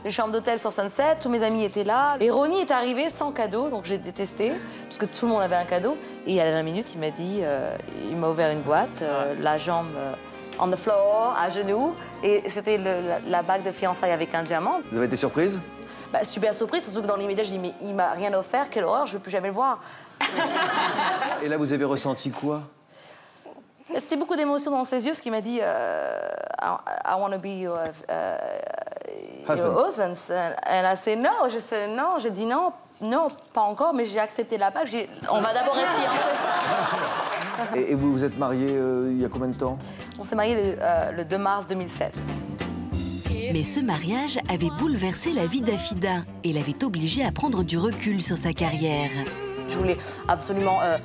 une chambre d'hôtel sur Sunset, tous mes amis étaient là. Et Ronnie est arrivé sans cadeau, donc j'ai détesté, parce que tout le monde avait un cadeau. Et à la minute, il m'a dit, euh, il m'a ouvert une boîte, euh, la jambe euh, on the floor, à genoux. Et c'était la, la bague de fiançailles avec un diamant. Vous avez été surprise? Bah, super surprise, surtout que dans l'immédiat, je dis, mais il m'a rien offert, quelle horreur, je ne veux plus jamais le voir. Et là, vous avez ressenti quoi? C'était beaucoup d'émotions dans ses yeux, parce qu'il m'a dit euh, I, I want to be your, uh, husband. your husband. Elle a dit non, je sais, non, j'ai dit non, non, pas encore, mais j'ai accepté la bague. On va d'abord être fiancés. Et, et vous vous êtes mariés euh, il y a combien de temps? On s'est mariés le, euh, le deux mars deux mille sept. Mais ce mariage avait bouleversé la vie d'Afida et l'avait obligée à prendre du recul sur sa carrière. Je voulais absolument euh,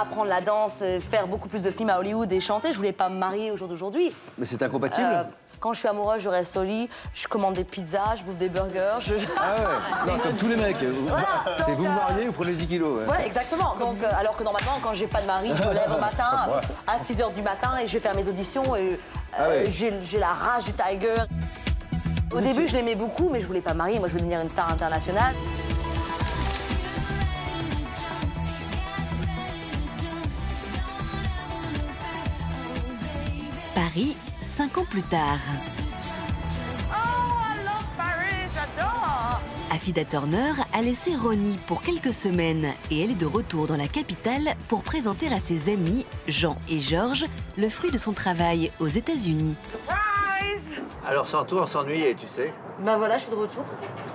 apprendre la danse, faire beaucoup plus de films à Hollywood et chanter. Je voulais pas me marier au jour d'aujourd'hui. Mais c'est incompatible. Euh, quand je suis amoureuse, je reste au lit, je commande des pizzas, je bouffe des burgers. Je... Ah ouais, non, comme tous les mecs. Voilà, c'est vous vous mariez, vous prenez dix kilos. Ouais, ouais exactement. Donc, euh, alors que normalement, quand j'ai pas de mari, je me lève au matin ouais. à six heures du matin et je vais faire mes auditions. Et, euh, ah ouais. J'ai la rage du tiger. Au début, je l'aimais beaucoup, mais je voulais pas me marier. Moi, je voulais devenir une star internationale. Paris, cinq ans plus tard. Oh, I love Paris, j'adore! Afida Turner a laissé Ronnie pour quelques semaines et elle est de retour dans la capitale pour présenter à ses amis, Jean et Georges, le fruit de son travail aux États-Unis. Alors sans tout, on s'ennuyait, tu sais. Ben voilà, je suis de retour,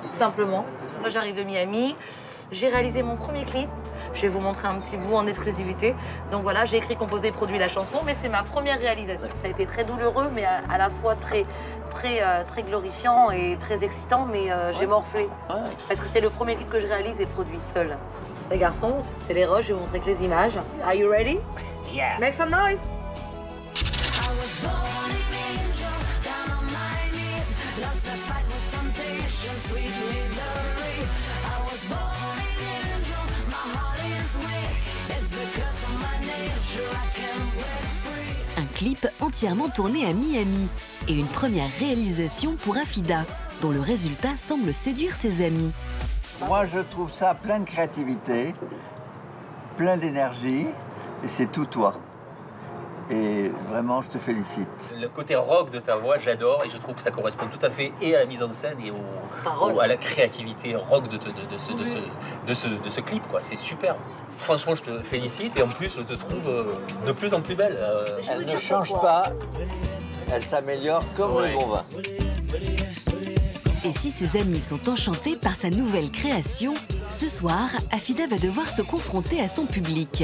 simplement. Moi, j'arrive de Miami, j'ai réalisé mon premier clip. Je vais vous montrer un petit bout en exclusivité. Donc voilà, j'ai écrit, composé, produit la chanson, mais c'est ma première réalisation. Ça a été très douloureux, mais à, à la fois très, très, euh, très glorifiant et très excitant, mais euh, j'ai morflé. Parce que c'est le premier clip que je réalise et produit seul. Les garçons, c'est les rushs, je vais vous montrer que les images. Are you ready? Yeah. Make some noise. Un clip entièrement tourné à Miami et une première réalisation pour Afida, dont le résultat semble séduire ses amis. Moi, je trouve ça plein de créativité, plein d'énergie, et c'est tout toi. Et vraiment, je te félicite. Le côté rock de ta voix, j'adore, et je trouve que ça correspond tout à fait et à la mise en scène et au, au, à la créativité rock de, te, de, de, ce, oui. de, ce, de, ce, de ce clip. C'est super. Franchement, je te félicite, et en plus, je te trouve de plus en plus belle. Elle ne change pas, elle s'améliore comme ouais. le bon vin. Et si ses amis sont enchantés par sa nouvelle création, ce soir, Afida va devoir se confronter à son public.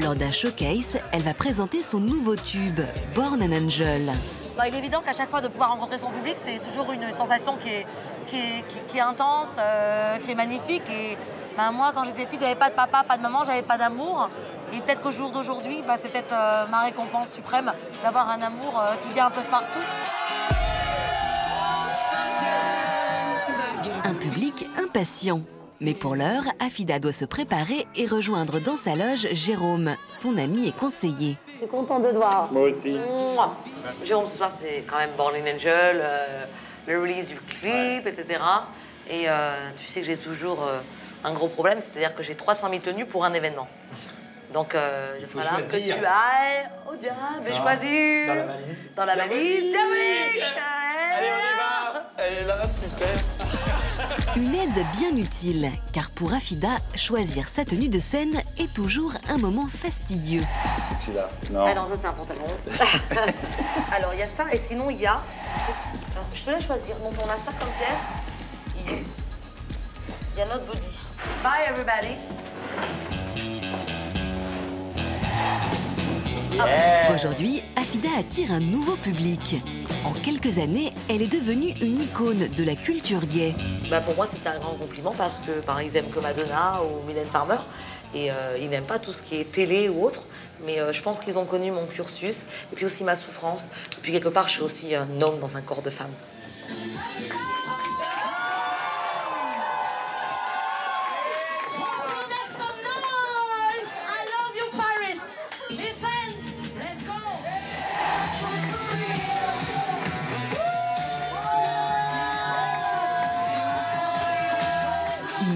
Lors d'un showcase, elle va présenter son nouveau tube, Born an Angel. Bah, il est évident qu'à chaque fois de pouvoir rencontrer son public, c'est toujours une sensation qui est, qui est, qui, qui est intense, euh, qui est magnifique. Et, bah, moi, quand j'étais petite, j'avais pas de papa, pas de maman, j'avais pas d'amour. Et peut-être qu'au jour d'aujourd'hui, bah, c'est peut-être euh, ma récompense suprême d'avoir un amour euh, qui vient un peu de partout. Un public impatient. Mais pour l'heure, Afida doit se préparer et rejoindre dans sa loge Jérôme, son ami et conseiller. Je suis contente de te voir. Moi aussi. Mouah. Jérôme, ce soir, c'est quand même Born in Angel, euh, le release du clip, ouais. et cetera. Et euh, tu sais que j'ai toujours euh, un gros problème, c'est-à-dire que j'ai trois cent mille tenues pour un événement. Donc, euh, il va falloir que tu ailles au diable et choisir. Dans la valise. Dans la valise, diabolique. Allez, on y va. Elle est là, super. Une aide bien utile, car pour Afida, choisir sa tenue de scène est toujours un moment fastidieux. C'est celui-là, non. Ah non, ça c'est un pantalon. Alors il y a ça, et sinon il y a... Alors, je te laisse choisir, donc on a ça comme pièce. Il y a notre body. Bye everybody. Yeah. Aujourd'hui, Afida Afida attire un nouveau public. En quelques années, elle est devenue une icône de la culture gay. Bah pour moi, c'est un grand compliment parce que par exemple, ils aiment que Madonna ou Mylène Farmer. Et euh, ils n'aiment pas tout ce qui est télé ou autre. Mais euh, je pense qu'ils ont connu mon cursus et puis aussi ma souffrance. Et puis quelque part, je suis aussi un homme dans un corps de femme.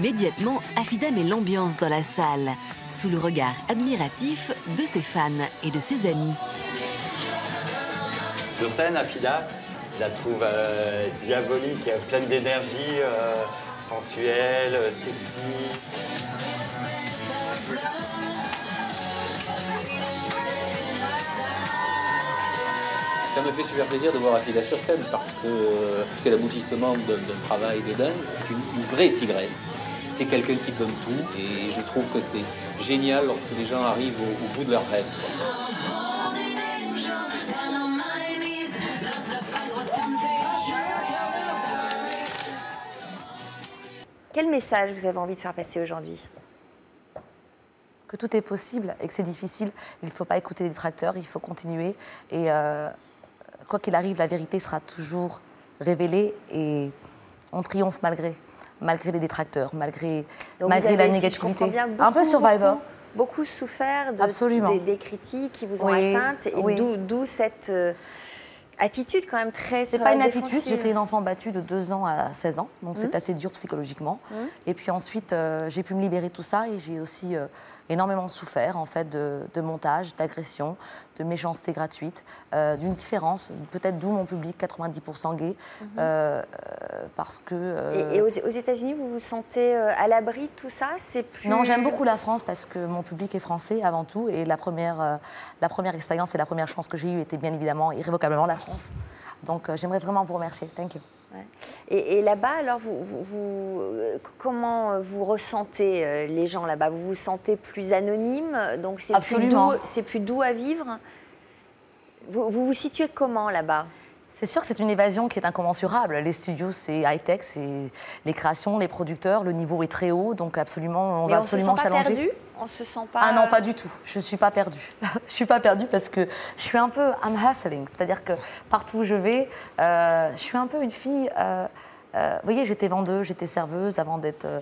Immédiatement, Afida met l'ambiance dans la salle, sous le regard admiratif de ses fans et de ses amis. Sur scène, Afida, je la trouve euh, diabolique, pleine d'énergie, euh, sensuelle, sexy. Ça me fait super plaisir de voir Afida sur scène parce que c'est l'aboutissement d'un travail de dingue. C'est une, une vraie tigresse. C'est quelqu'un qui donne tout et je trouve que c'est génial lorsque les gens arrivent au, au bout de leur rêve. Quel message vous avez envie de faire passer aujourd'hui ? Que tout est possible et que c'est difficile. Il ne faut pas écouter les détracteurs, il faut continuer et... Euh... Quoi qu'il arrive, la vérité sera toujours révélée et on triomphe malgré, malgré les détracteurs, malgré, malgré la négativité. Un peu Survivor. Beaucoup souffert de, des, des critiques qui vous ont atteinte, et d'où cette euh, attitude quand même très... C'est pas une attitude, j'étais une enfant battue de deux ans à seize ans, donc mmh. c'est assez dur psychologiquement. Mmh. Et puis ensuite, euh, j'ai pu me libérer de tout ça et j'ai aussi... Euh, énormément souffert en fait de, de montage, d'agression, de méchanceté gratuite, euh, d'une différence, peut-être d'où mon public quatre-vingt-dix pour cent gay, mm-hmm. euh, parce que... Euh... Et, et aux, aux États-Unis, vous vous sentez à l'abri de tout ça? C'est plus... Non, j'aime beaucoup la France parce que mon public est français avant tout, et la première, euh, la première expérience et la première chance que j'ai eue était bien évidemment irrévocablement la France. Donc euh, j'aimerais vraiment vous remercier. Thank you. Ouais. Et, et là-bas, alors, vous, vous, vous, comment vous ressentez euh, les gens là-bas? Vous vous sentez plus anonyme, donc c'est plus doux, c'est plus doux à vivre. Vous vous, vous situez comment là-bas? C'est sûr que c'est une évasion qui est incommensurable. Les studios, c'est high-tech, c'est les créations, les producteurs, le niveau est très haut, donc absolument, on Mais va on absolument se sent pas challenger. Perdu? On se sent pas... Ah non, pas du tout. Je suis pas perdue. Je suis pas perdue parce que je suis un peu I'm hustling, c'est-à-dire que partout où je vais, euh, je suis un peu une fille. Euh, euh, vous voyez, j'étais vendeuse, j'étais serveuse avant d'être euh,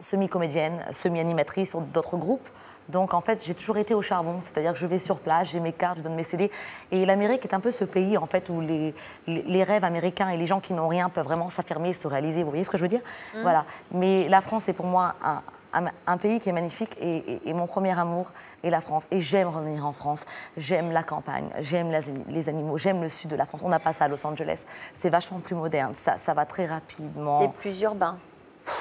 semi-comédienne, semi-animatrice sur d'autres groupes. Donc, en fait, j'ai toujours été au charbon, c'est-à-dire que je vais sur place, j'ai mes cartes, je donne mes C D. Et l'Amérique est un peu ce pays, en fait, où les, les rêves américains et les gens qui n'ont rien peuvent vraiment s'affirmer et se réaliser. Vous voyez ce que je veux dire? Mmh. Voilà. Mais la France est pour moi un, un, un pays qui est magnifique et, et, et mon premier amour est la France. Et j'aime revenir en France, j'aime la campagne, j'aime les animaux, j'aime le sud de la France. On n'a pas ça à Los Angeles. C'est vachement plus moderne, ça, ça va très rapidement. C'est plus urbain.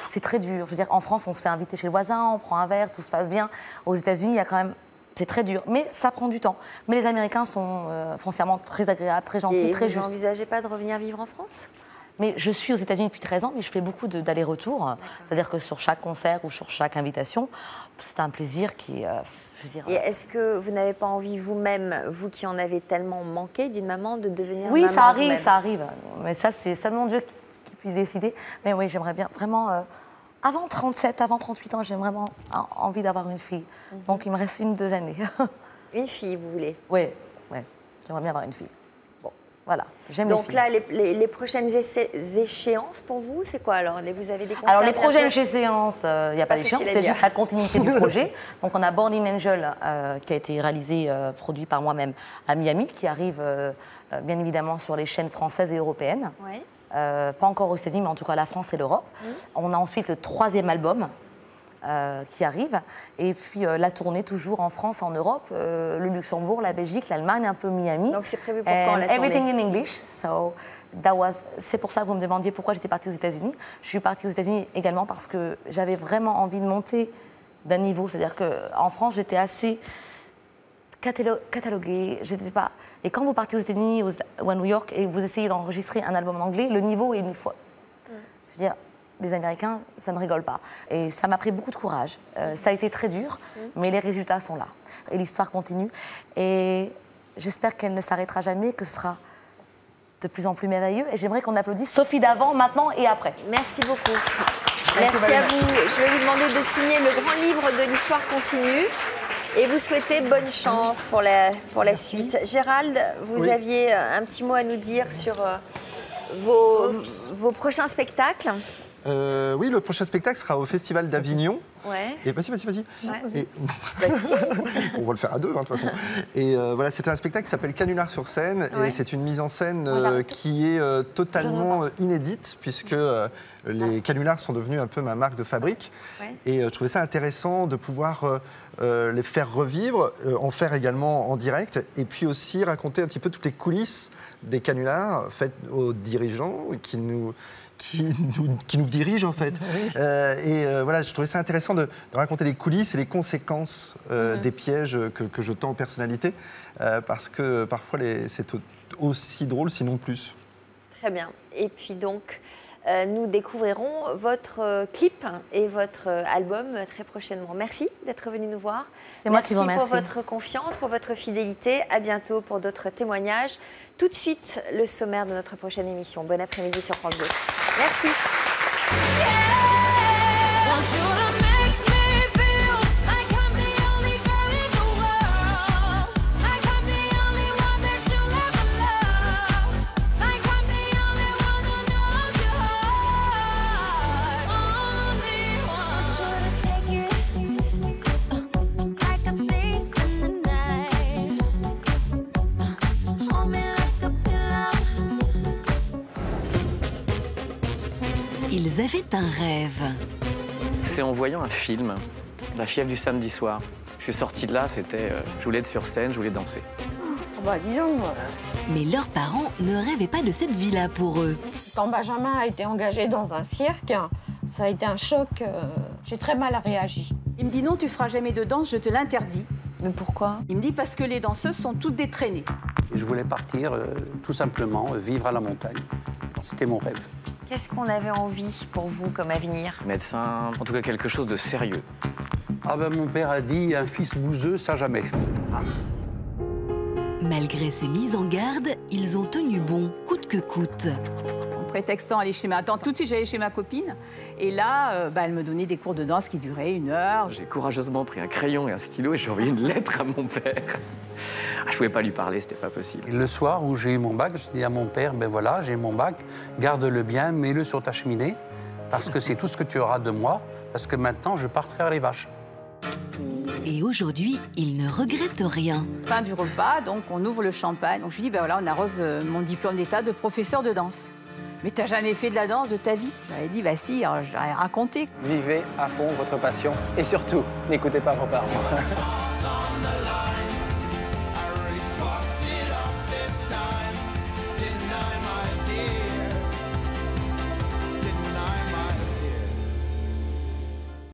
C'est très dur. Je veux dire, en France, on se fait inviter chez le voisin, on prend un verre, tout se passe bien. Aux États-Unis, il y a quand même... C'est très dur, mais ça prend du temps. Mais les Américains sont euh, foncièrement très agréables, très gentils, et très justes. Et vous n'envisagez pas de revenir vivre en France? Mais je suis aux États-Unis depuis treize ans, mais je fais beaucoup d'allers-retours. C'est-à-dire que sur chaque concert ou sur chaque invitation, c'est un plaisir qui... Euh, je veux dire... Et est-ce que vous n'avez pas envie vous-même, vous qui en avez tellement manqué d'une maman, de devenir oui, maman? Oui, ça arrive, ça arrive. Mais ça, c'est seulement Dieu qui... puisse décider, mais oui, j'aimerais bien vraiment euh, avant trente-sept, avant trente-huit ans, j'ai vraiment envie d'avoir une fille. Mm-hmm. Donc il me reste une deux années. Une fille, vous voulez? Oui, ouais. J'aimerais bien avoir une fille. Bon, voilà. J'aime les filles. Donc là, les, les, les prochaines échéances pour vous, c'est quoi alors? Vous avez des conseils? Alors les prochaines échéances, il euh, n'y a pas, pas d'échéance, c'est juste la continuité du projet. Donc on a Born in Angel euh, qui a été réalisé, euh, produit par moi-même à Miami, qui arrive euh, euh, bien évidemment sur les chaînes françaises et européennes. Oui. Euh, pas encore aux États-Unis, mais en tout cas la France et l'Europe. Mmh. On a ensuite le troisième album euh, qui arrive. Et puis euh, la tournée toujours en France, en Europe, euh, le Luxembourg, la Belgique, l'Allemagne, un peu Miami. Donc c'est prévu pour quand la tournée? Everything in English. So that was... C'est pour ça que vous me demandiez pourquoi j'étais partie aux États-Unis. Je suis partie aux États-Unis également parce que j'avais vraiment envie de monter d'un niveau. C'est-à-dire qu'en France, j'étais assez cataloguée. J'étais pas... Et quand vous partez aux États-Unis ou à New York et vous essayez d'enregistrer un album en anglais, le niveau est une fois. Mm. Je veux dire, les Américains, ça ne rigole pas. Et ça m'a pris beaucoup de courage. Euh, ça a été très dur, mm. mais les résultats sont là. Et l'histoire continue. Et J'espère qu'elle ne s'arrêtera jamais, que ce sera de plus en plus merveilleux. Et j'aimerais qu'on applaudisse Sophie d'avant, maintenant et après. Merci beaucoup. Merci, Merci à vous. Je vais vous demander de signer le grand livre de l'histoire continue. Et vous souhaitez bonne chance pour la, pour la suite. Gérald, vous oui. aviez un petit mot à nous dire sur euh, vos, vos prochains spectacles. Euh, oui, le prochain spectacle sera au Festival d'Avignon. Ouais. Et vas-y, vas-y, vas-y. Ouais. Et... On va le faire à deux, de hein, toute façon. Et euh, voilà, c'est un spectacle qui s'appelle Canular sur scène. Ouais. Et c'est une mise en scène euh, voilà. qui est euh, totalement inédite, puisque euh, les ouais. canulars sont devenus un peu ma marque de fabrique. Ouais. Et euh, je trouvais ça intéressant de pouvoir euh, euh, les faire revivre, euh, en faire également en direct, et puis aussi raconter un petit peu toutes les coulisses des canulars faites aux dirigeants qui nous... Qui nous, qui nous dirige en fait. Oui. Euh, et euh, voilà, je trouvais ça intéressant de, de raconter les coulisses et les conséquences euh, mmh. des pièges que, que je tends aux personnalités, euh, parce que parfois c'est aussi drôle, sinon plus. Très bien. Et puis donc, euh, nous découvrirons votre clip et votre album très prochainement. Merci d'être venu nous voir. C'est moi qui vous remercie. Merci pour votre confiance, pour votre fidélité. À bientôt pour d'autres témoignages. Tout de suite, le sommaire de notre prochaine émission. Bon après-midi sur France deux. Merci. Avait un rêve. C'est en voyant un film, La fièvre du samedi soir. Je suis sortie de là, c'était... Euh, je voulais être sur scène, je voulais danser. Oh, bah dis donc. Mais leurs parents ne rêvaient pas de cette vie-là pour eux. Quand Benjamin a été engagé dans un cirque, ça a été un choc. Euh, J'ai très mal réagi. Il me dit non, tu feras jamais de danse, je te l'interdis. Mais pourquoi? Il me dit parce que les danseuses sont toutes détraînées. Je voulais partir, euh, tout simplement, vivre à la montagne. C'était mon rêve. Qu'est-ce qu'on avait envie pour vous comme avenir? Médecin, en tout cas quelque chose de sérieux. Ah ben mon père a dit un fils bouseux, ça jamais. Ah. Malgré ces mises en garde, ils ont tenu bon, coûte que coûte. En prétextant aller chez ma tante, tout de suite j'allais chez ma copine. Et là, euh, bah, elle me donnait des cours de danse qui duraient une heure. J'ai courageusement pris un crayon et un stylo et j'ai envoyé une lettre à mon père. Je ne pouvais pas lui parler, c'était pas possible. Et le soir où j'ai eu mon bac, j'ai dit à mon père, ben voilà, j'ai mon bac, garde-le bien, mets-le sur ta cheminée, parce que c'est tout ce que tu auras de moi, parce que maintenant, je pars traire les vaches. Et aujourd'hui, il ne regrette rien. Fin du repas, donc on ouvre le champagne. Donc je lui dis, ben voilà, on arrose mon diplôme d'état de professeur de danse. Mais t'as jamais fait de la danse de ta vie? J'avais dit, bah si, j'avais raconté. Vivez à fond votre passion, et surtout, n'écoutez pas vos parents.